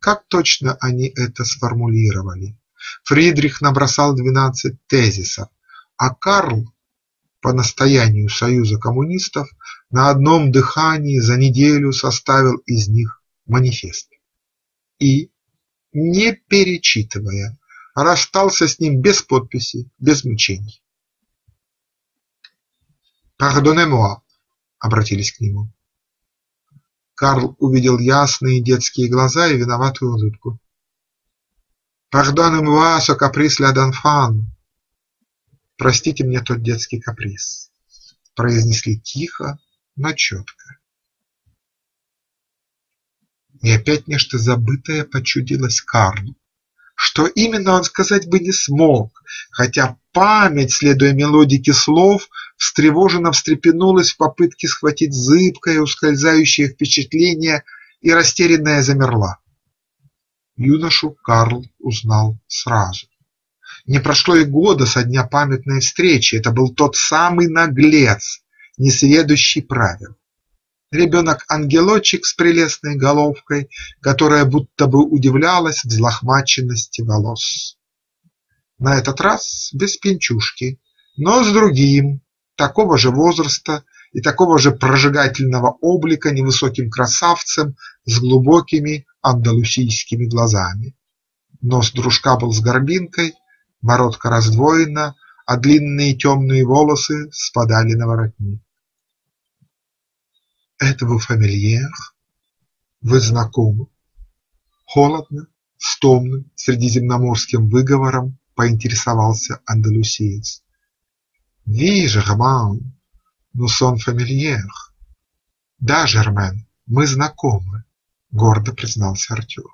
Как точно они это сформулировали? Фридрих набросал двенадцать тезисов, а Карл, по настоянию Союза коммунистов, на одном дыхании за неделю составил из них манифест. И, не перечитывая, расстался с ним без подписи, без мучений. «Пардонне-моа», – обратились к нему. Карл увидел ясные детские глаза и виноватую улыбку. «Pardonnez-moi ce caprice là d'enfant», – «Простите мне тот детский каприз», – произнесли тихо, но четко. И опять нечто забытое почудилось Карлу, что именно он сказать бы не смог, хотя память, следуя мелодике слов, встревоженно встрепенулась в попытке схватить зыбкое, ускользающее впечатление и растерянная замерла. Юношу Карл узнал сразу. Не прошло и года со дня памятной встречи, это был тот самый наглец, несведущий правил. Ребенок-ангелочек с прелестной головкой, которая будто бы удивлялась взлохмаченности волос. На этот раз без пинчушки, но с другим, такого же возраста и такого же прожигательного облика невысоким красавцем с глубокими андалусийскими глазами. Нос дружка был с горбинкой, бородка раздвоена, а длинные темные волосы спадали на воротник. «Это вы фамильер? Вы знакомы?» Холодно, с томным средиземноморским выговором поинтересовался андалусиец. «Ви, Жермен, ну сон фамильер!» «Да, Жермен, мы знакомы», – гордо признался Артюр.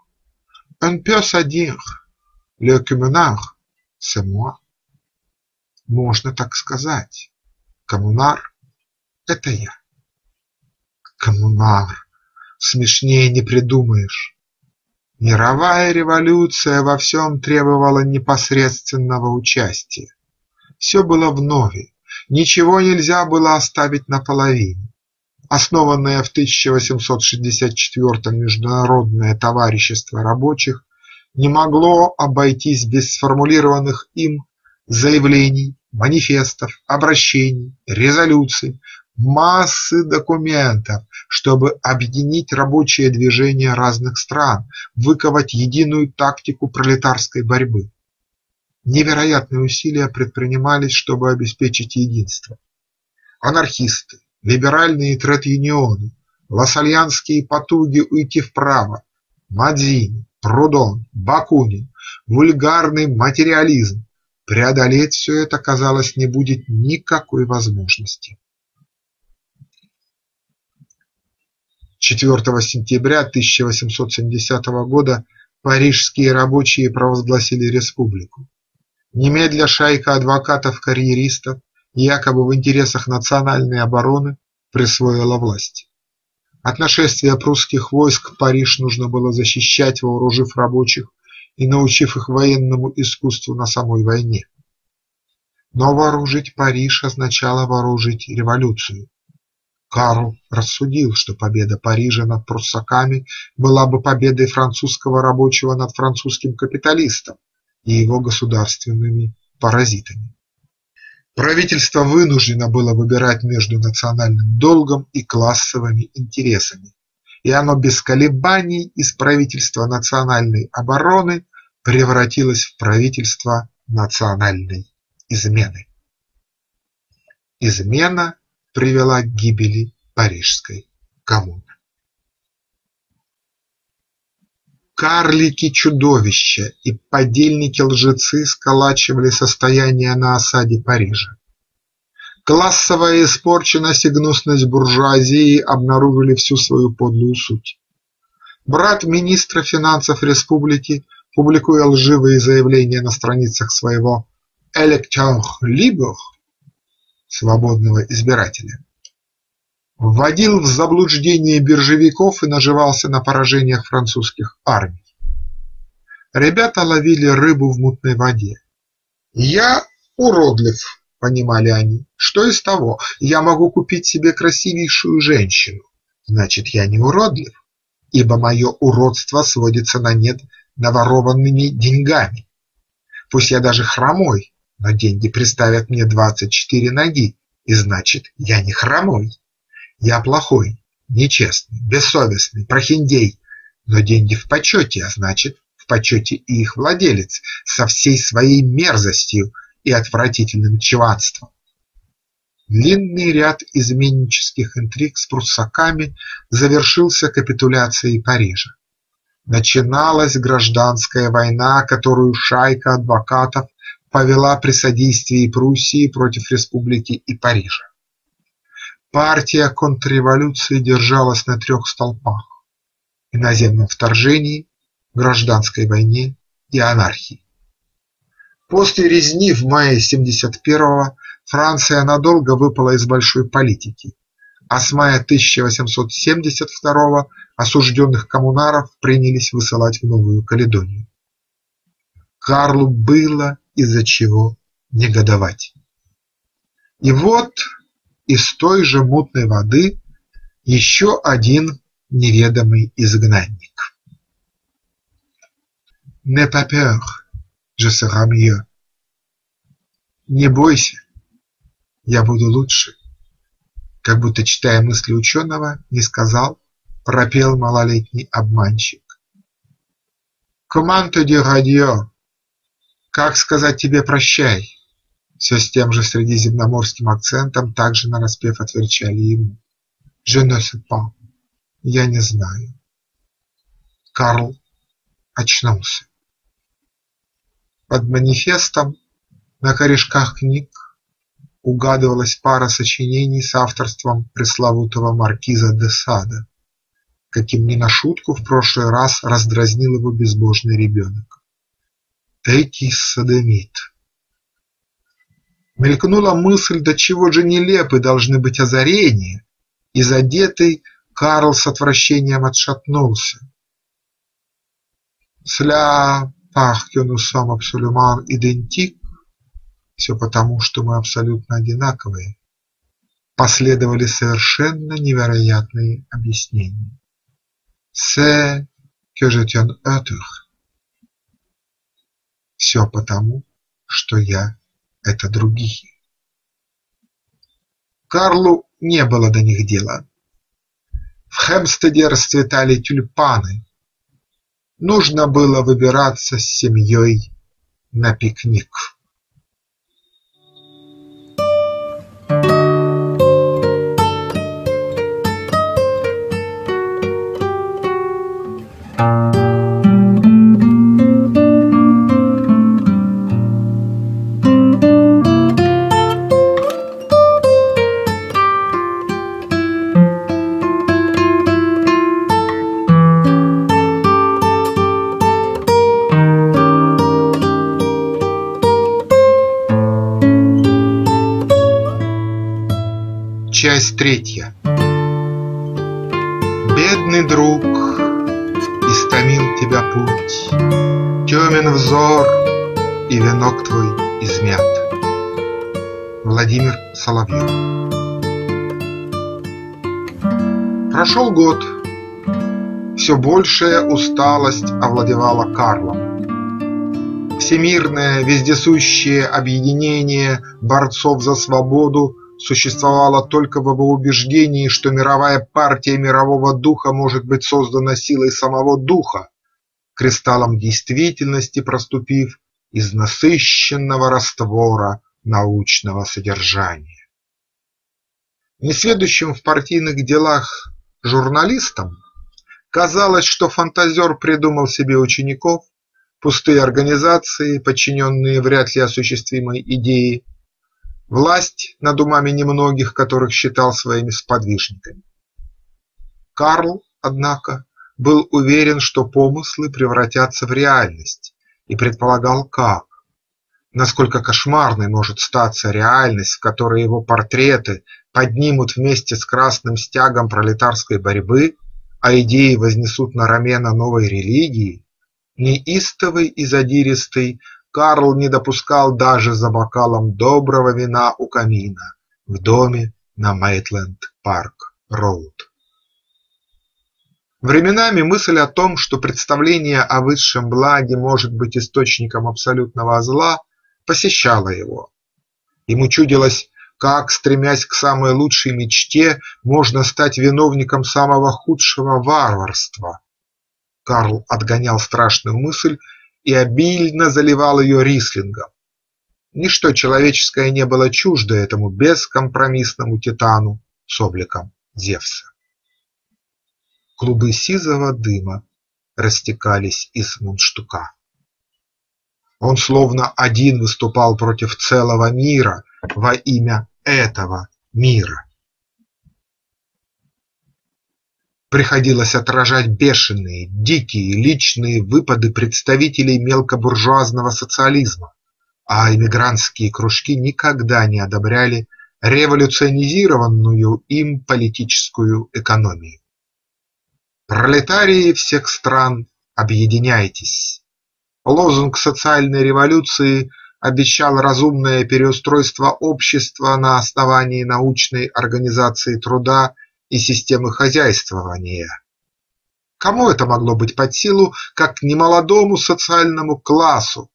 «Un peu sadir, le communard, c'est moi». «Можно так сказать. Коммунар – это я». «Коммунар! Смешнее не придумаешь!» Мировая революция во всем требовала непосредственного участия. Все было вновь, ничего нельзя было оставить наполовине. Основанное в тысяча восемьсот шестьдесят четвёртом Международное товарищество рабочих не могло обойтись без сформулированных им заявлений, манифестов, обращений, резолюций, массы документов, чтобы объединить рабочие движения разных стран, выковать единую тактику пролетарской борьбы. Невероятные усилия предпринимались, чтобы обеспечить единство. Анархисты, либеральные тред-юнионы, лассальянские потуги уйти вправо, Мадзини, Прудон, Бакунин, вульгарный материализм, преодолеть все это, казалось, не будет никакой возможности. четвёртого сентября тысяча восемьсот семидесятого года парижские рабочие провозгласили республику. Немедля шайка адвокатов-карьеристов, якобы в интересах национальной обороны, присвоила власть. От нашествия прусских войск Париж нужно было защищать, вооружив рабочих и научив их военному искусству на самой войне. Но вооружить Париж означало вооружить революцию. Карл рассудил, что победа Парижа над пруссаками была бы победой французского рабочего над французским капиталистом и его государственными паразитами. Правительство вынуждено было выбирать между национальным долгом и классовыми интересами, и оно без колебаний из правительства национальной обороны превратилось в правительство национальной измены. Измена привела к гибели парижской коммуны. Карлики-чудовища и подельники-лжецы сколачивали состояние на осаде Парижа. Классовая испорченность и гнусность буржуазии обнаружили всю свою подлую суть. Брат министра финансов республики, публикуя лживые заявления на страницах своего «Électeurs libres», свободного избирателя, вводил в заблуждение биржевиков и наживался на поражениях французских армий. Ребята ловили рыбу в мутной воде. «Я уродлив», – понимали они, – «что из того? Я могу купить себе красивейшую женщину, значит, я не уродлив, ибо мое уродство сводится на нет наворованными деньгами. Пусть я даже хромой, но деньги приставят мне двадцать четыре ноги, и значит, я не хромой. Я плохой, нечестный, бессовестный, прохиндей, но деньги в почете, а значит, в почете и их владелец со всей своей мерзостью и отвратительным чванством. Длинный ряд изменнических интриг с пруссаками завершился капитуляцией Парижа. Начиналась гражданская война, которую шайка адвокатов повела при содействии Пруссии против республики и Парижа. Партия контрреволюции держалась на трех столпах – иноземном вторжении, гражданской войне и анархии. После резни в мае тысяча девятьсот семьдесят первого Франция надолго выпала из большой политики, а с мая тысяча восемьсот семьдесят второго осужденных коммунаров принялись высылать в Новую Каледонию. Карлу было из-за чего негодовать. И вот из той же мутной воды еще один неведомый изгнанник. «Не папер, je serai mieux». «Не бойся, я буду лучше», как будто читая мысли ученого, не сказал, пропел малолетний обманщик. «Comment te dire adieu?» «Как сказать тебе прощай?» Все с тем же средиземноморским акцентом также нараспев отвечали ему. «Je ne sais pas», «Я не знаю». Карл очнулся. Под манифестом на корешках книг угадывалась пара сочинений с авторством пресловутого маркиза де Сада, каким не на шутку в прошлый раз раздразнил его безбожный ребенок. «Эки садомит». Мелькнула мысль, до чего же нелепы должны быть озарения, и задетый Карл с отвращением отшатнулся. «Сля пах кенусам абсолютно идентик», все потому, что мы абсолютно одинаковые, последовали совершенно невероятные объяснения. «Се кежетен этух», все потому, что я это другие. Карлу не было до них дела. В Хэмстеде расцветали тюльпаны. Нужно было выбираться с семьей на пикник. Часть третья. Бедный друг, истомил тебя путь, темен взор, и венок твой измят. Владимир Соловьев. Прошел год. Все большая усталость овладевала Карлом. Всемирное вездесущее объединение борцов за свободу существовало только в его убеждении, что мировая партия мирового духа может быть создана силой самого духа, кристаллом действительности проступив из насыщенного раствора научного содержания. Несведущим в партийных делах журналистам казалось, что фантазер придумал себе учеников, пустые организации, подчиненные вряд ли осуществимой идее, власть над умами немногих, которых считал своими сподвижниками. Карл, однако, был уверен, что помыслы превратятся в реальность, и предполагал, как, насколько кошмарной может статься реальность, в которой его портреты поднимут вместе с красным стягом пролетарской борьбы, а идеи вознесут на рамена новой религии. Неистовый и задиристый Карл не допускал даже за бокалом доброго вина у камина в доме на Мейтленд-Парк-Роуд. Временами мысль о том, что представление о высшем благе может быть источником абсолютного зла, посещала его. Ему чудилось, как, стремясь к самой лучшей мечте, можно стать виновником самого худшего варварства. Карл отгонял страшную мысль и обильно заливал ее рислингом. Ничто человеческое не было чуждо этому бескомпромиссному титану с обликом Зевса. Клубы сизого дыма растекались из мундштука. Он словно один выступал против целого мира во имя этого мира. Приходилось отражать бешеные, дикие, личные выпады представителей мелкобуржуазного социализма, а эмигрантские кружки никогда не одобряли революционизированную им политическую экономию. «Пролетарии всех стран, объединяйтесь!» Лозунг социальной революции обещал разумное переустройство общества на основании научной организации труда и системы хозяйствования. Кому это могло быть под силу, как немолодому социальному классу,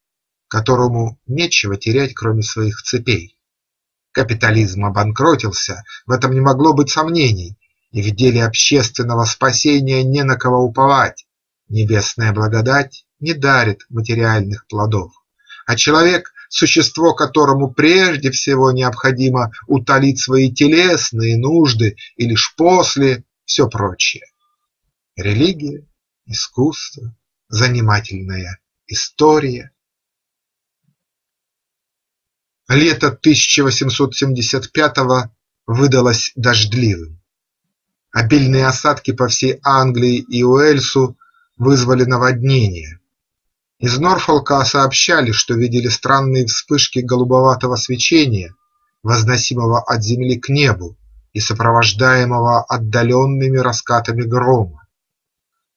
которому нечего терять, кроме своих цепей? Капитализм обанкротился, в этом не могло быть сомнений, и в деле общественного спасения не на кого уповать. Небесная благодать не дарит материальных плодов, а человек – существо, которому прежде всего необходимо утолить свои телесные нужды и лишь после все прочее. Религия, искусство, занимательная история. Лето тысяча восемьсот семьдесят пятого выдалось дождливым. Обильные осадки по всей Англии и Уэльсу вызвали наводнение. Из Норфолка сообщали, что видели странные вспышки голубоватого свечения, возносимого от земли к небу и сопровождаемого отдаленными раскатами грома.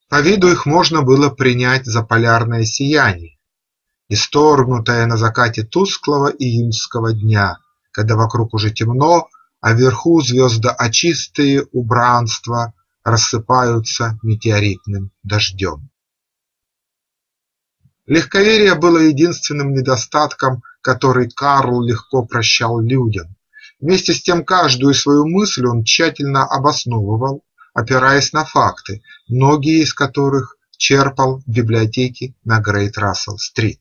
По виду их можно было принять за полярное сияние, исторгнутое на закате тусклого июньского дня, когда вокруг уже темно, а вверху звездоочистые убранства рассыпаются метеоритным дождем. Легковерие было единственным недостатком, который Карл легко прощал людям. Вместе с тем каждую свою мысль он тщательно обосновывал, опираясь на факты, многие из которых черпал в библиотеке на Грейт Рассел Стрит.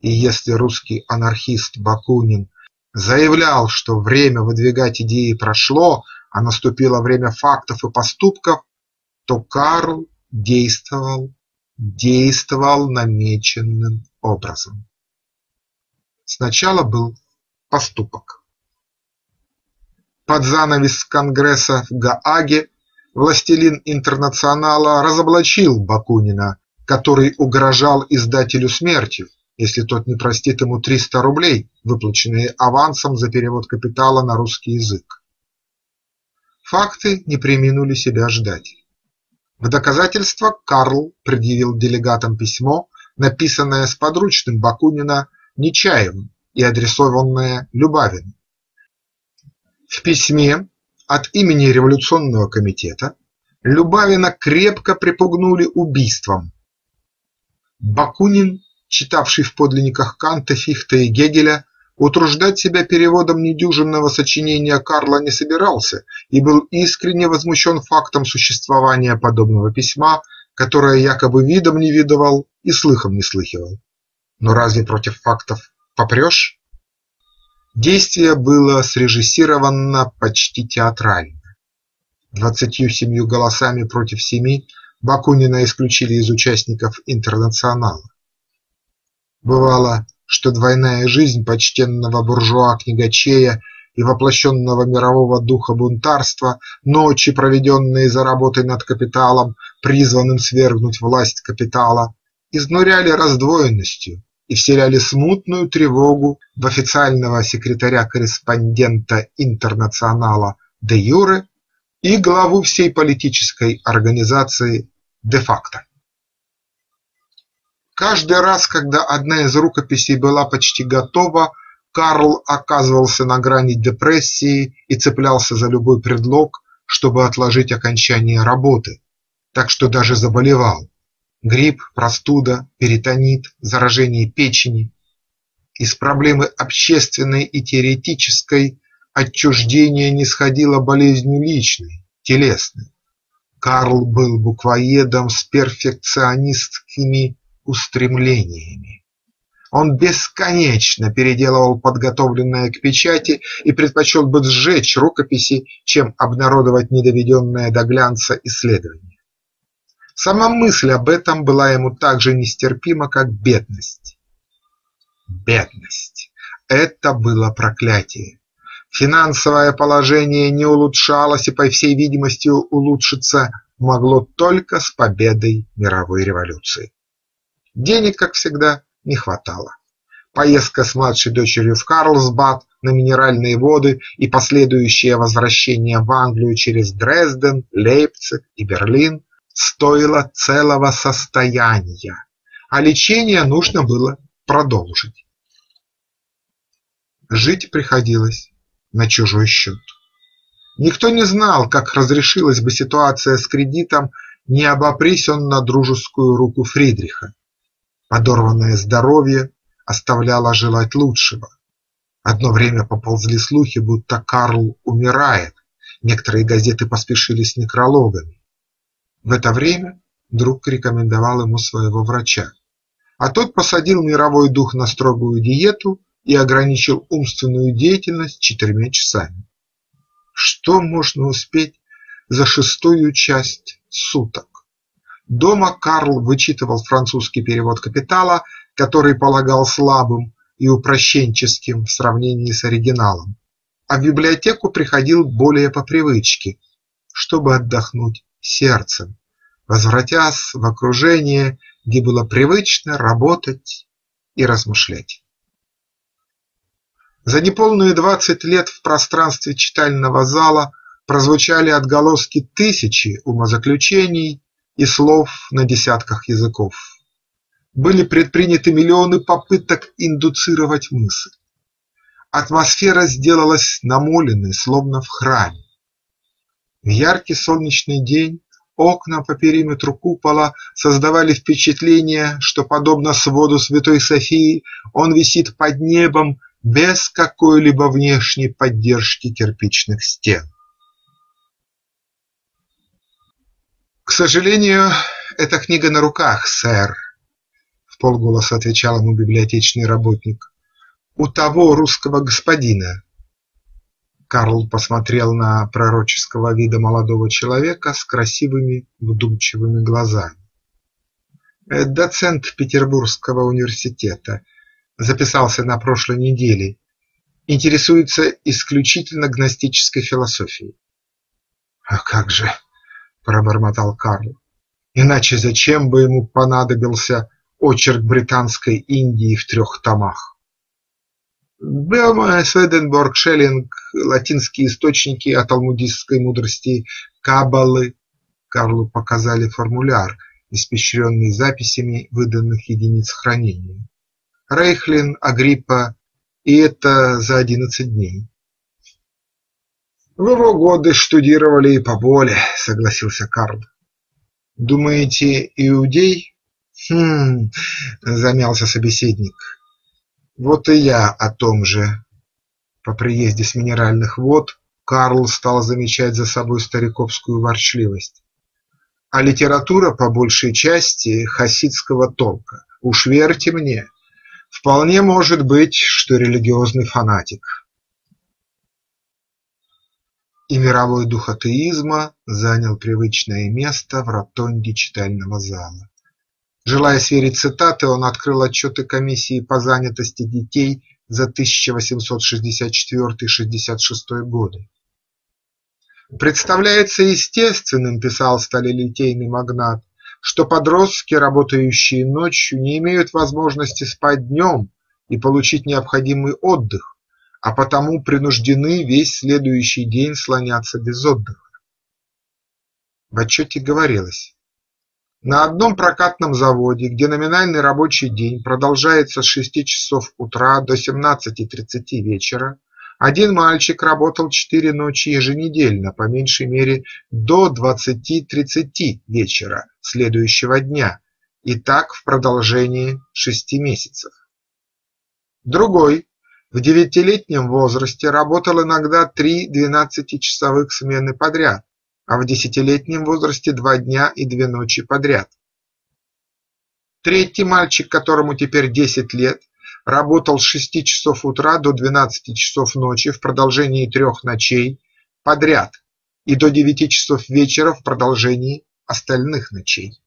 И если русский анархист Бакунин заявлял, что время выдвигать идеи прошло, а наступило время фактов и поступков, то Карл действовал. действовал намеченным образом. Сначала был поступок. Под занавес Конгресса в Гааге властелин Интернационала разоблачил Бакунина, который угрожал издателю смертью, если тот не простит ему триста рублей, выплаченные авансом за перевод капитала на русский язык. Факты не преминули себя ждать. В доказательство Карл предъявил делегатам письмо, написанное с подручным Бакунина Нечаевым и адресованное Любавину. В письме от имени Революционного комитета Любавина крепко припугнули убийством. Бакунин, читавший в подлинниках Канта, Фихта и Гегеля, утруждать себя переводом недюжинного сочинения Карла не собирался и был искренне возмущен фактом существования подобного письма, которое якобы видом не видывал и слыхом не слыхивал. Но разве против фактов попрешь? Действие было срежиссировано почти театрально. Двадцатью семью голосами против семи Бакунина исключили из участников Интернационала. Бывало, что двойная жизнь почтенного буржуа-книгачея и воплощенного мирового духа бунтарства, ночи, проведенные за работой над капиталом, призванным свергнуть власть капитала, изнуряли раздвоенностью и вселяли смутную тревогу в официального секретаря-корреспондента Интернационала де юре и главу всей политической организации де-факто. Каждый раз, когда одна из рукописей была почти готова, Карл оказывался на грани депрессии и цеплялся за любой предлог, чтобы отложить окончание работы, так что даже заболевал – грипп, простуда, перитонит, заражение печени. Из проблемы общественной и теоретической отчуждение не сходило болезнью личной, телесной. Карл был буквоедом с перфекционистскими устремлениями. Он бесконечно переделывал подготовленное к печати и предпочел бы сжечь рукописи, чем обнародовать недоведенное до глянца исследование. Сама мысль об этом была ему так же нестерпима, как бедность. Бедность – это было проклятие. Финансовое положение не улучшалось и, по всей видимости, улучшиться могло только с победой мировой революции. Денег, как всегда, не хватало. Поездка с младшей дочерью в Карлсбад на минеральные воды и последующее возвращение в Англию через Дрезден, Лейпциг и Берлин стоило целого состояния, а лечение нужно было продолжить. Жить приходилось на чужой счет. Никто не знал, как разрешилась бы ситуация с кредитом, не обопрись он на дружескую руку Фридриха. Подорванное здоровье оставляло желать лучшего. Одно время поползли слухи, будто Карл умирает. Некоторые газеты поспешили с некрологами. В это время друг рекомендовал ему своего врача. А тот посадил мировой дух на строгую диету и ограничил умственную деятельность четырьмя часами. Что можно успеть за шестую часть суток? Дома Карл вычитывал французский перевод «Капитала», который полагал слабым и упрощенческим в сравнении с оригиналом, а в библиотеку приходил более по привычке, чтобы отдохнуть сердцем, возвратясь в окружение, где было привычно работать и размышлять. За неполные двадцать лет в пространстве читального зала прозвучали отголоски тысячи умозаключений и слов на десятках языков. Были предприняты миллионы попыток индуцировать мысль. Атмосфера сделалась намоленной, словно в храме. В яркий солнечный день окна по периметру купола создавали впечатление, что, подобно своду Святой Софии, он висит под небом без какой-либо внешней поддержки кирпичных стен. «К сожалению, эта книга на руках, сэр», – вполголоса отвечал ему библиотечный работник, – «у того русского господина». Карл посмотрел на пророческого вида молодого человека с красивыми вдумчивыми глазами. «Доцент Петербургского университета, записался на прошлой неделе, интересуется исключительно гностической философией». «А как же», пробормотал Карл. «Иначе зачем бы ему понадобился очерк Британской Индии в трех томах?» Бем, Сведенборг, Шеллинг, латинские источники о талмудистской мудрости, каббалы. Карлу показали формуляр, испещренный записями выданных единиц хранения. Рейхлин, Агриппа, и это за одиннадцать дней. «В его годы штудировали и поболе», – согласился Карл. «Думаете, иудей?» «Хм...» – замялся собеседник. «Вот и я о том же». По приезде с минеральных вод Карл стал замечать за собой стариковскую ворчливость. «А литература, по большей части, хасидского толка. Уж верьте мне, вполне может быть, что религиозный фанатик». И мировой дух атеизма занял привычное место в ротонде читального зала. Желая сверить цитаты, он открыл отчеты комиссии по занятости детей за тысяча восемьсот шестьдесят четвёртый — шестьдесят шестой годы. «Представляется естественным, – писал сталелитейный магнат, – что подростки, работающие ночью, не имеют возможности спать днем и получить необходимый отдых, а потому принуждены весь следующий день слоняться без отдыха». В отчете говорилось: на одном прокатном заводе, где номинальный рабочий день продолжается с шести часов утра до семнадцати тридцати вечера, один мальчик работал четыре ночи еженедельно, по меньшей мере до двадцати тридцати вечера следующего дня, и так в продолжении шести месяцев. Другой в девятилетнем возрасте работал иногда три двенадцатичасовых смены подряд, а в десятилетнем возрасте два дня и две ночи подряд. Третий мальчик, которому теперь десять лет, работал с шести часов утра до двенадцати часов ночи в продолжении трех ночей подряд и до девяти часов вечера в продолжении остальных ночей.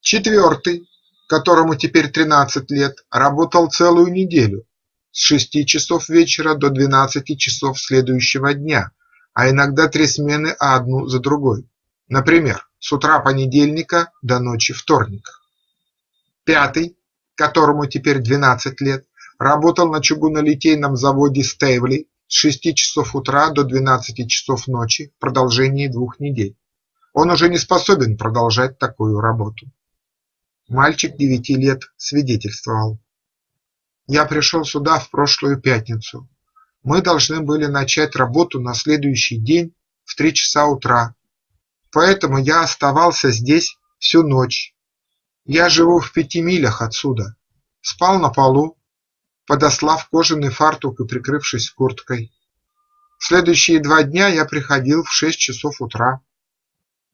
Четвертый, которому теперь тринадцать лет, работал целую неделю, с шести часов вечера до двенадцати часов следующего дня, а иногда три смены, а одну за другой. Например, с утра понедельника до ночи вторника. Пятый, которому теперь двенадцать лет, работал на чугунолитейном заводе Стейвли с шести часов утра до двенадцати часов ночи в продолжении двух недель. Он уже не способен продолжать такую работу. Мальчик девяти лет свидетельствовал. Я пришел сюда в прошлую пятницу. Мы должны были начать работу на следующий день в три часа утра. Поэтому я оставался здесь всю ночь. Я живу в пяти милях отсюда. Спал на полу, подослав кожаный фартук и прикрывшись курткой. В следующие два дня я приходил в шесть часов утра.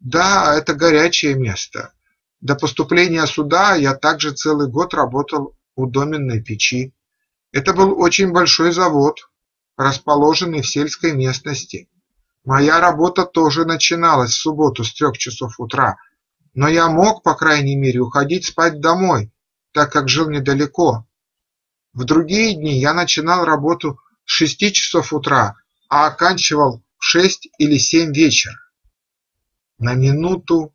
Да, это горячее место. До поступления сюда я также целый год работал у доменной печи. Это был очень большой завод, расположенный в сельской местности. Моя работа тоже начиналась в субботу с трех часов утра, но я мог, по крайней мере, уходить спать домой, так как жил недалеко. В другие дни я начинал работу с шести часов утра, а оканчивал в шесть или семь вечера. На минуту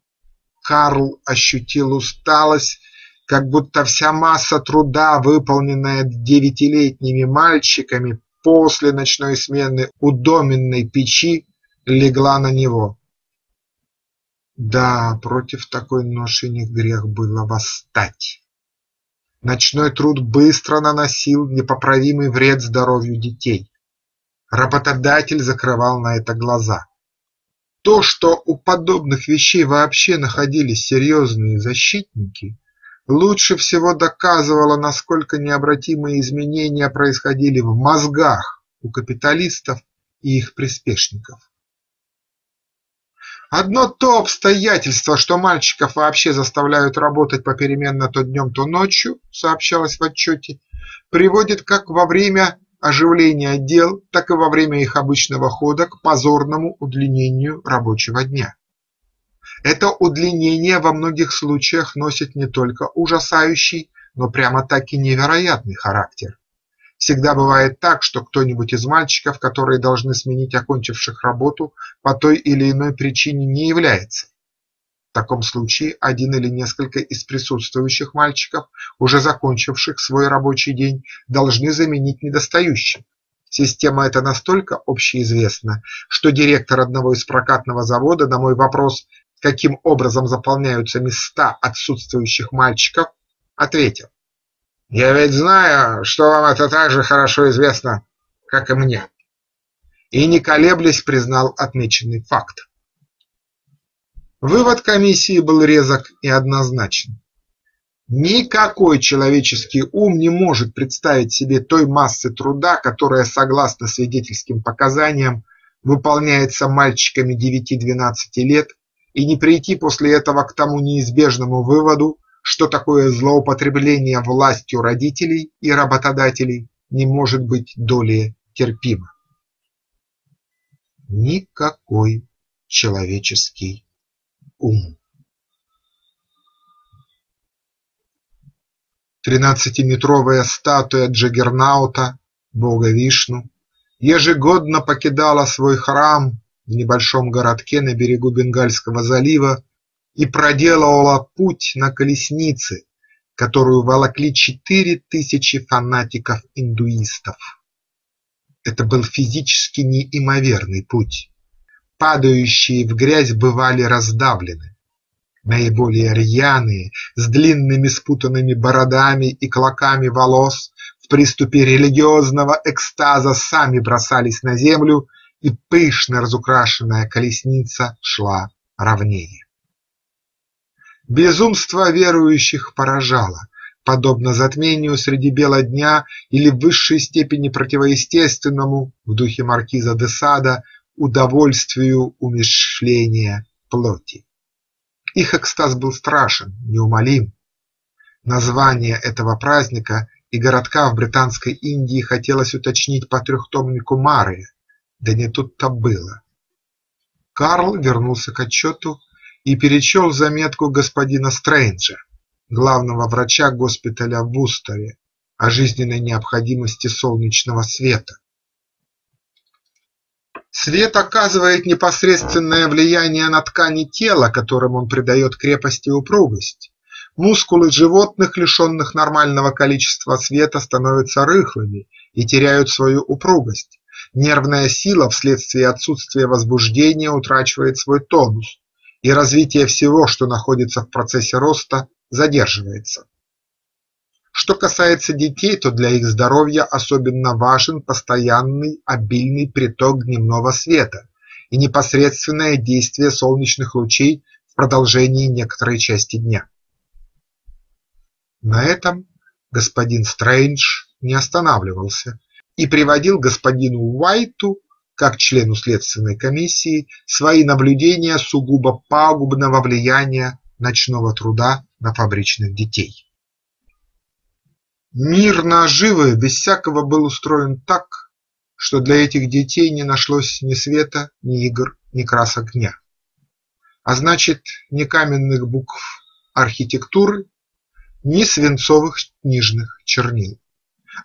Карл ощутил усталость, как будто вся масса труда, выполненная девятилетними мальчиками после ночной смены у доменной печи, легла на него. Да, против такой ноши не грех было восстать. Ночной труд быстро наносил непоправимый вред здоровью детей. Работодатель закрывал на это глаза. То, что у подобных вещей вообще находились серьезные защитники, лучше всего доказывало, насколько необратимые изменения происходили в мозгах у капиталистов и их приспешников. Одно то обстоятельство, что мальчиков вообще заставляют работать попеременно то днем, то ночью, сообщалось в отчете, приводит как во время оживления дел, так и во время их обычного хода к позорному удлинению рабочего дня. Это удлинение во многих случаях носит не только ужасающий, но прямо-таки невероятный характер. Всегда бывает так, что кто-нибудь из мальчиков, которые должны сменить окончивших работу, по той или иной причине не является. В таком случае один или несколько из присутствующих мальчиков, уже закончивших свой рабочий день, должны заменить недостающих. Система эта настолько общеизвестна, что директор одного из прокатного завода на мой вопрос, каким образом заполняются места отсутствующих мальчиков, ответил: «Я ведь знаю, что вам это так же хорошо известно, как и мне», и, не колеблясь, признал отмеченный факт. Вывод комиссии был резок и однозначен. Никакой человеческий ум не может представить себе той массы труда, которая, согласно свидетельским показаниям, выполняется мальчиками девяти-двенадцати лет, и не прийти после этого к тому неизбежному выводу, что такое злоупотребление властью родителей и работодателей не может быть долее терпимо. Никакой человеческий ум. Тринадцатиметровая статуя Джаггернаута, бога Вишну, ежегодно покидала свой храм в небольшом городке на берегу Бенгальского залива и проделала путь на колеснице, которую волокли четыре тысячи фанатиков-индуистов. Это был физически неимоверный путь. Падающие в грязь бывали раздавлены. Наиболее рьяные, с длинными спутанными бородами и клоками волос, в приступе религиозного экстаза сами бросались на землю, и пышно разукрашенная колесница шла ровнее. Безумство верующих поражало, подобно затмению среди бела дня или в высшей степени противоестественному, в духе маркиза де Сада, удовольствию умерщвления плоти. Их экстаз был страшен, неумолим. Название этого праздника и городка в Британской Индии хотелось уточнить по трехтомнику Мария, да не тут-то было. Карл вернулся к отчету и перечел заметку господина Стрэнджа, главного врача госпиталя в Устере, о жизненной необходимости солнечного света. Свет оказывает непосредственное влияние на ткани тела, которым он придает крепость и упругость. Мускулы животных, лишенных нормального количества света, становятся рыхлыми и теряют свою упругость. Нервная сила вследствие отсутствия возбуждения утрачивает свой тонус, и развитие всего, что находится в процессе роста, задерживается. Что касается детей, то для их здоровья особенно важен постоянный обильный приток дневного света и непосредственное действие солнечных лучей в продолжении некоторой части дня. На этом господин Стрэндж не останавливался и приводил господину Уайту, как члену следственной комиссии, свои наблюдения сугубо пагубного влияния ночного труда на фабричных детей. Мир наживы без всякого был устроен так, что для этих детей не нашлось ни света, ни игр, ни красок дня, а значит, ни каменных букв архитектуры, ни свинцовых книжных чернил.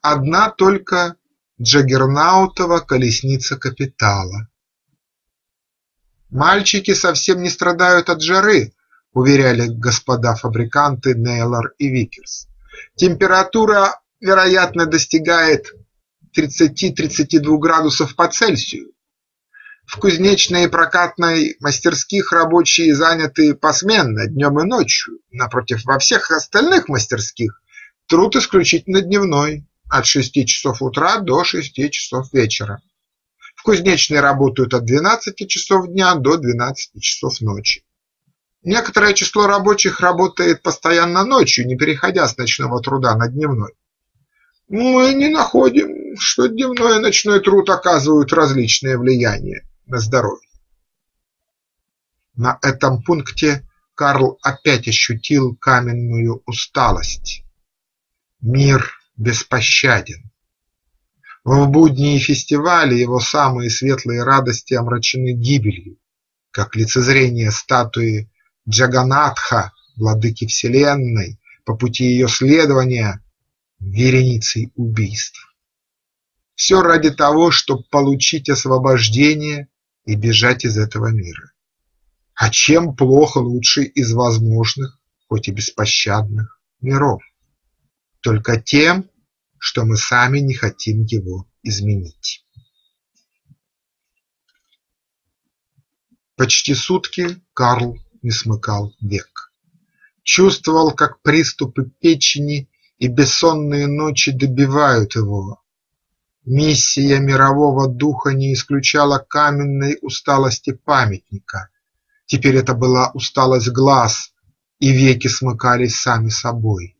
Одна только джаггернаутова колесница капитала. «Мальчики совсем не страдают от жары», – уверяли господа фабриканты Нейлор и Викерс. Температура, вероятно, достигает тридцати-тридцати двух градусов по Цельсию. В кузнечной и прокатной мастерских рабочие заняты посменно, днем и ночью. Напротив, во всех остальных мастерских труд исключительно дневной, от шести часов утра до шести часов вечера. В кузнечной работают от двенадцати часов дня до двенадцати часов ночи. Некоторое число рабочих работает постоянно ночью, не переходя с ночного труда на дневной. Мы не находим, что дневной и ночной труд оказывают различные влияния на здоровье. На этом пункте Карл опять ощутил каменную усталость. Мир беспощаден. В будни и фестивали его самые светлые радости омрачены гибелью, как лицезрение статуи Джаганатха, владыки Вселенной, по пути ее следования вереницей убийств. Все ради того, чтобы получить освобождение и бежать из этого мира. А чем плохо лучший из возможных, хоть и беспощадных, миров? Только тем, что мы сами не хотим его изменить. Почти сутки Карл не смыкал век. Чувствовал, как приступы печени и бессонные ночи добивают его. Миссия мирового духа не исключала каменной усталости памятника. Теперь это была усталость глаз, и веки смыкались сами собой.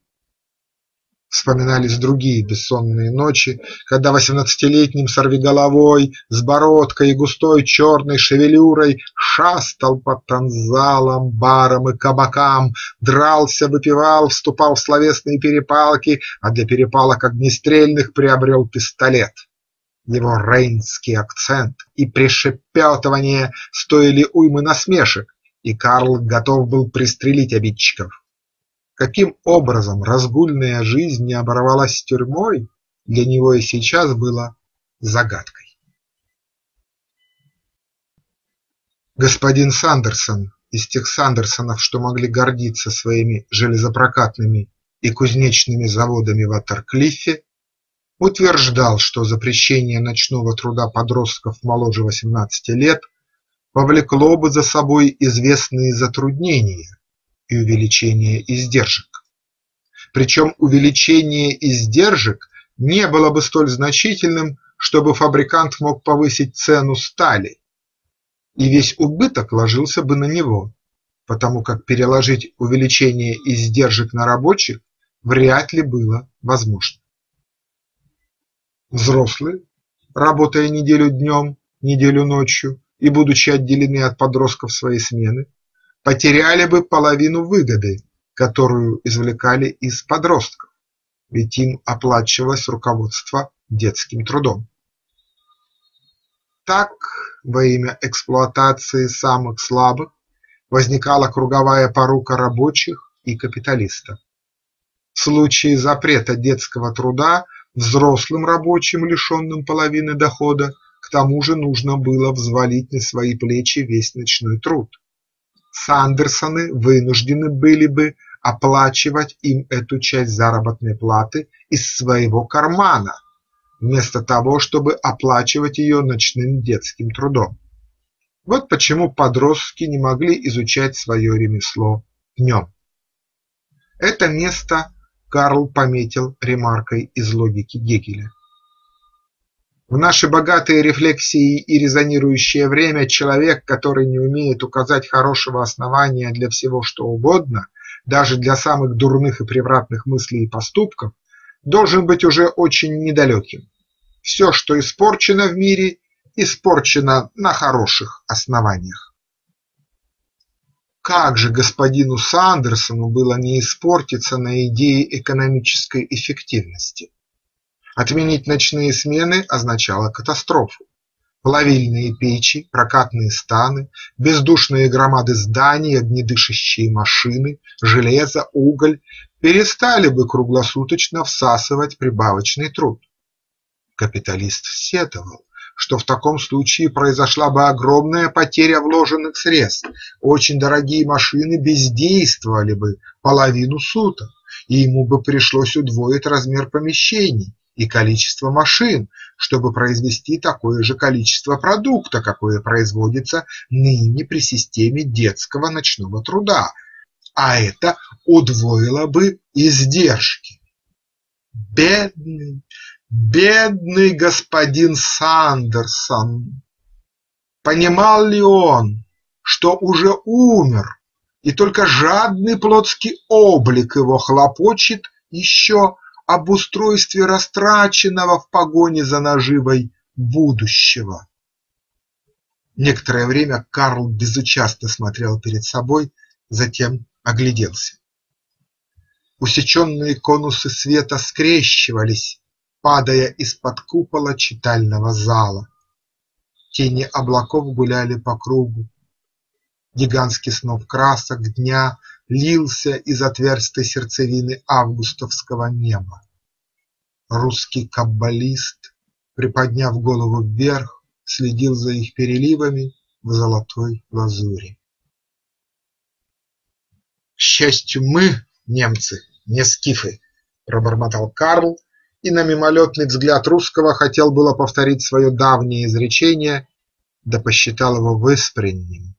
Вспоминались другие бессонные ночи, когда восемнадцатилетним сорвиголовой, с бородкой и густой черной шевелюрой шастал по танзалам, барам и кабакам, дрался, выпивал, вступал в словесные перепалки, а для перепалок огнестрельных приобрел пистолет. Его рейнский акцент и пришепетывание стоили уймы насмешек, и Карл готов был пристрелить обидчиков. Каким образом разгульная жизнь не оборвалась с тюрьмой, для него и сейчас было загадкой. Господин Сандерсон из тех Сандерсонов, что могли гордиться своими железопрокатными и кузнечными заводами в Аттерклиффе, утверждал, что запрещение ночного труда подростков моложе восемнадцати лет повлекло бы за собой известные затруднения и увеличение издержек. Причем увеличение издержек не было бы столь значительным, чтобы фабрикант мог повысить цену стали, и весь убыток ложился бы на него, потому как переложить увеличение издержек на рабочих вряд ли было возможно. Взрослые, работая неделю днем, неделю ночью, и, будучи отделены от подростков своей смены, потеряли бы половину выгоды, которую извлекали из подростков, ведь им оплачивалось руководство детским трудом. Так, во имя эксплуатации самых слабых возникала круговая порука рабочих и капиталистов. В случае запрета детского труда взрослым рабочим, лишенным половины дохода, к тому же нужно было взвалить на свои плечи весь ночной труд. Сандерсоны вынуждены были бы оплачивать им эту часть заработной платы из своего кармана, вместо того, чтобы оплачивать ее ночным детским трудом. Вот почему подростки не могли изучать свое ремесло днем. Это место Карл пометил ремаркой из логики Гегеля. В наши богатые рефлексии и резонирующее время человек, который не умеет указать хорошего основания для всего что угодно, даже для самых дурных и превратных мыслей и поступков, должен быть уже очень недалеким. Все, что испорчено в мире, испорчено на хороших основаниях. Как же господину Сандерсону было не испортиться на идее экономической эффективности? Отменить ночные смены означало катастрофу. Плавильные печи, прокатные станы, бездушные громады зданий, огнедышащие машины, железо, уголь перестали бы круглосуточно всасывать прибавочный труд. Капиталист сетовал, что в таком случае произошла бы огромная потеря вложенных средств, очень дорогие машины бездействовали бы половину суток, и ему бы пришлось удвоить размер помещений и количество машин, чтобы произвести такое же количество продукта, какое производится ныне при системе детского ночного труда, а это удвоило бы издержки. Бедный, бедный господин Сандерсон! Понимал ли он, что уже умер, и только жадный плотский облик его хлопочет еще об устройстве растраченного в погоне за наживой будущего? Некоторое время Карл безучастно смотрел перед собой, затем огляделся. Усеченные конусы света скрещивались, падая из-под купола читального зала. Тени облаков гуляли по кругу. Гигантский сноп красок дня лился из отверстой сердцевины августовского неба. Русский каббалист, приподняв голову вверх, следил за их переливами в золотой лазури. «К счастью, мы, немцы, не скифы», – пробормотал Карл, и на мимолетный взгляд русского хотел было повторить свое давнее изречение, да посчитал его выспренним.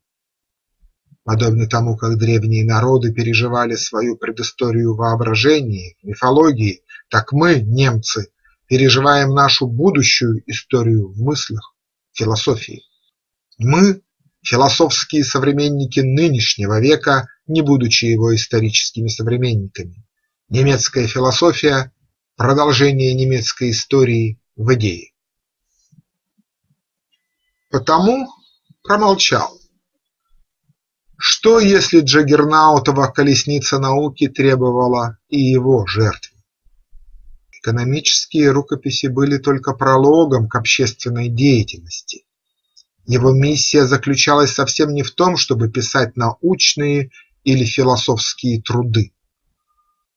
Подобно тому, как древние народы переживали свою предысторию воображения, мифологии, так мы, немцы, переживаем нашу будущую историю в мыслях, философии. Мы, философские современники нынешнего века, не будучи его историческими современниками. Немецкая философия – продолжение немецкой истории в идее. Потому промолчал. Что, если Джаггернаутова колесница науки требовала и его жертвы? Экономические рукописи были только прологом к общественной деятельности. Его миссия заключалась совсем не в том, чтобы писать научные или философские труды.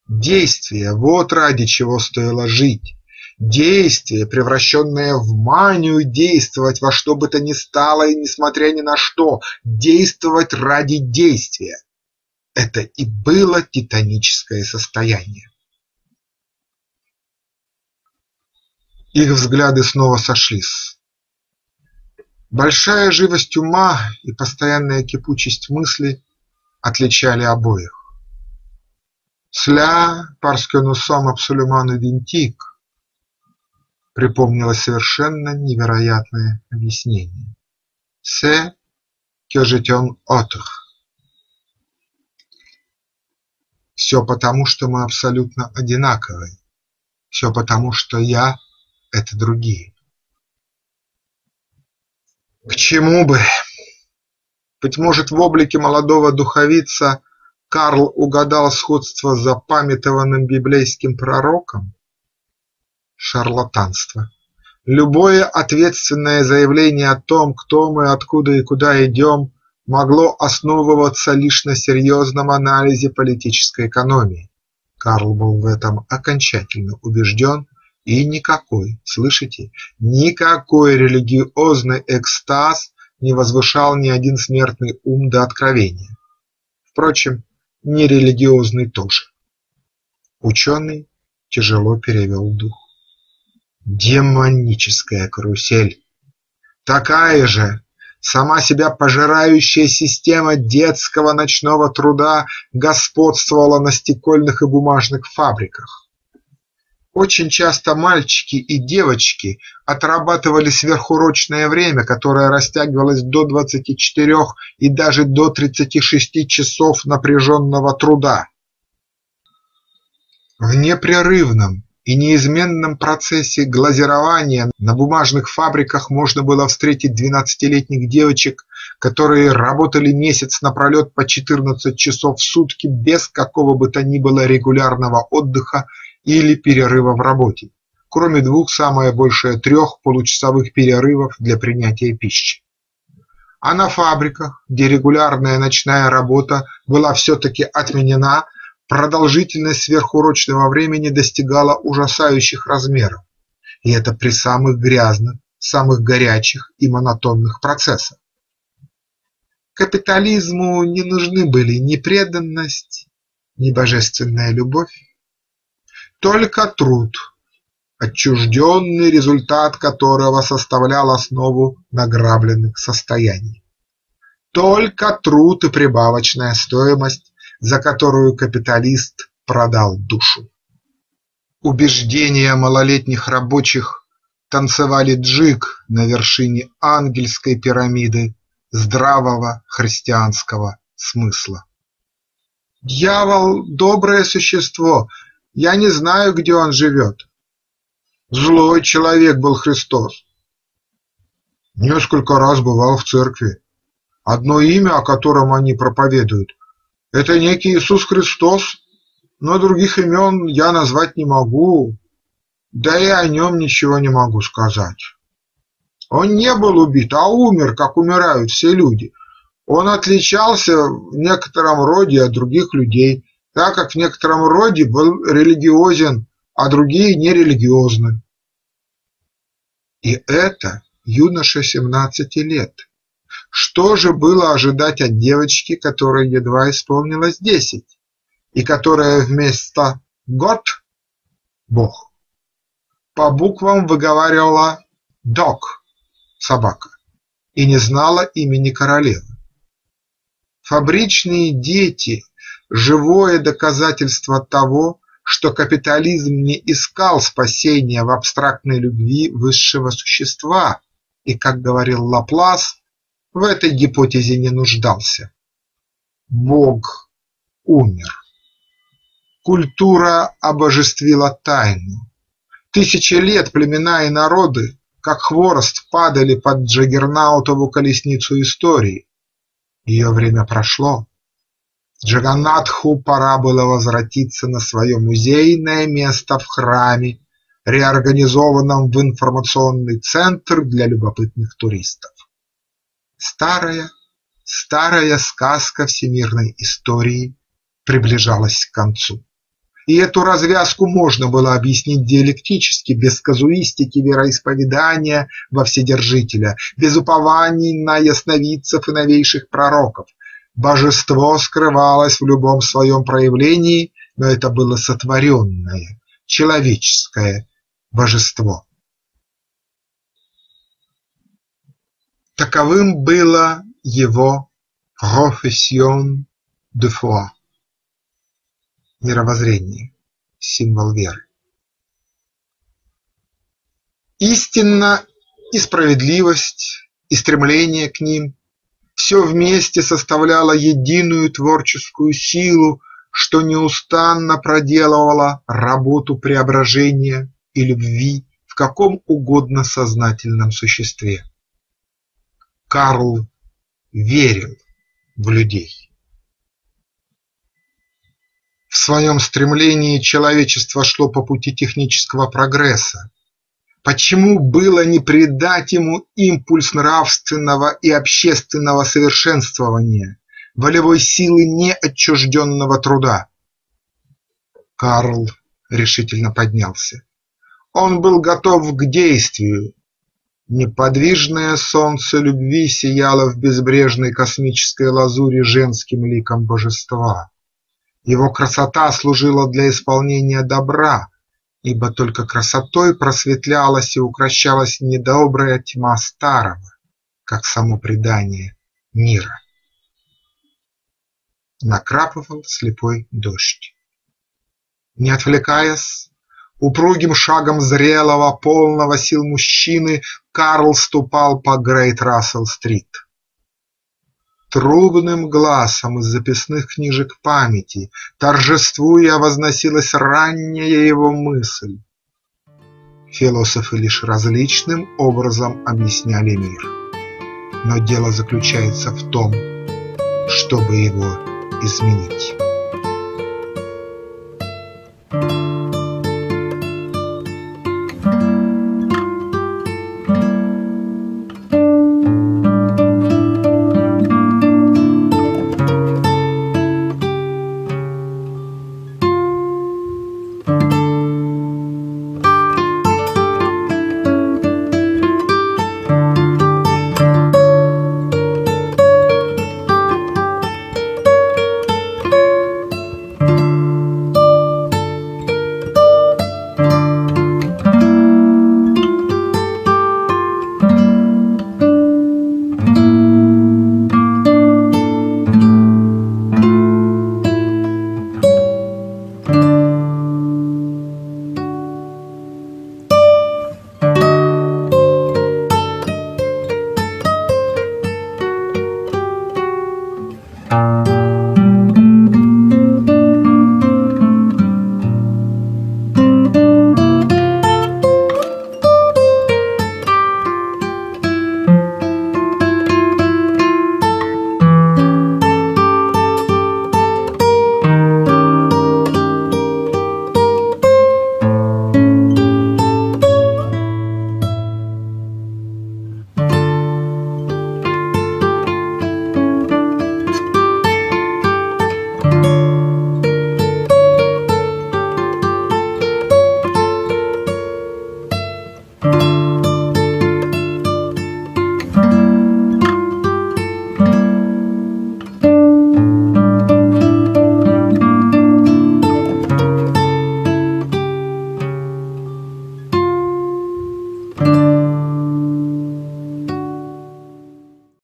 Действие – вот ради чего стоило жить. Действие, превращенное в манию действовать во что бы то ни стало и несмотря ни на что, действовать ради действия. Это и было титаническое состояние. Их взгляды снова сошлись. Большая живость ума и постоянная кипучесть мысли отличали обоих. «Cela parce que nous sommes absolument identiques», припомнилось совершенно невероятное объяснение. «C'est que j'étais un autre». Все потому, что мы абсолютно одинаковые. Все потому, что я – это другие. К чему бы? Быть может, в облике молодого духовица Карл угадал сходство с запамятованным библейским пророком? Шарлатанство. Любое ответственное заявление о том, кто мы, откуда и куда идем, могло основываться лишь на серьезном анализе политической экономии. Карл был в этом окончательно убежден, и никакой, слышите, никакой религиозный экстаз не возвышал ни один смертный ум до откровения. Впрочем, нерелигиозный тоже. Ученый тяжело перевел дух. Демоническая карусель. Такая же, сама себя пожирающая система детского ночного труда господствовала на стекольных и бумажных фабриках. Очень часто мальчики и девочки отрабатывали сверхурочное время, которое растягивалось до двадцати четырёх и даже до тридцати шести часов напряженного труда. В непрерывном и неизменном процессе глазирования на бумажных фабриках можно было встретить двенадцатилетних девочек, которые работали месяц напролет по четырнадцать часов в сутки без какого бы то ни было регулярного отдыха или перерыва в работе, кроме двух, самое большее трех получасовых перерывов для принятия пищи. А на фабриках, где регулярная ночная работа была все-таки отменена, продолжительность сверхурочного времени достигала ужасающих размеров, и это при самых грязных, самых горячих и монотонных процессах. Капитализму не нужны были ни преданность, ни божественная любовь, только труд, отчужденный результат которого составлял основу награбленных состояний. Только труд и прибавочная стоимость, за которую капиталист продал душу. Убеждения малолетних рабочих танцевали джиг на вершине ангельской пирамиды здравого христианского смысла. Дьявол – доброе существо, я не знаю, где он живет. Злой человек был Христос. Несколько раз бывал в церкви. Одно имя, о котором они проповедуют, это некий Иисус Христос, но других имен я назвать не могу, да и о нем ничего не могу сказать. Он не был убит, а умер, как умирают все люди. Он отличался в некотором роде от других людей, так как в некотором роде был религиозен, а другие нерелигиозны. И это юноша семнадцати лет. Что же было ожидать от девочки, которой едва исполнилось десять, и которая вместо «год» – «бог» по буквам выговаривала «дог» – «собака» и не знала имени королевы? Фабричные дети – живое доказательство того, что капитализм не искал спасения в абстрактной любви высшего существа и, как говорил Лаплас, в этой гипотезе не нуждался. Бог умер. Культура обожествила тайну. Тысячи лет племена и народы, как хворост, падали под Джаггернаутову колесницу истории. Ее время прошло. Джаганнатху пора было возвратиться на свое музейное место в храме, реорганизованном в информационный центр для любопытных туристов. Старая, старая сказка всемирной истории приближалась к концу. И эту развязку можно было объяснить диалектически, без казуистики вероисповедания во Вседержителя, без упований на ясновидцев и новейших пророков. Божество скрывалось в любом своем проявлении, но это было сотворенное, человеческое божество. Таковым было его «profession de foi» – мировоззрение, символ веры. Истина и справедливость, и стремление к ним – все вместе составляло единую творческую силу, что неустанно проделывало работу преображения и любви в каком угодно сознательном существе. Карл верил в людей. В своем стремлении человечество шло по пути технического прогресса. Почему было не придать ему импульс нравственного и общественного совершенствования, волевой силы неотчужденного труда? Карл решительно поднялся. Он был готов к действию. Неподвижное солнце любви сияло в безбрежной космической лазури женским ликом божества. Его красота служила для исполнения добра, ибо только красотой просветлялась и укращалась недобрая тьма старого, как само предание мира. Накрапывал слепой дождь. Не отвлекаясь, упругим шагом зрелого, полного сил мужчины Карл ступал по Грейт Рассел Стрит. Трубным гласом из записных книжек памяти, торжествуя, возносилась ранняя его мысль. Философы лишь различным образом объясняли мир, но дело заключается в том, чтобы его изменить.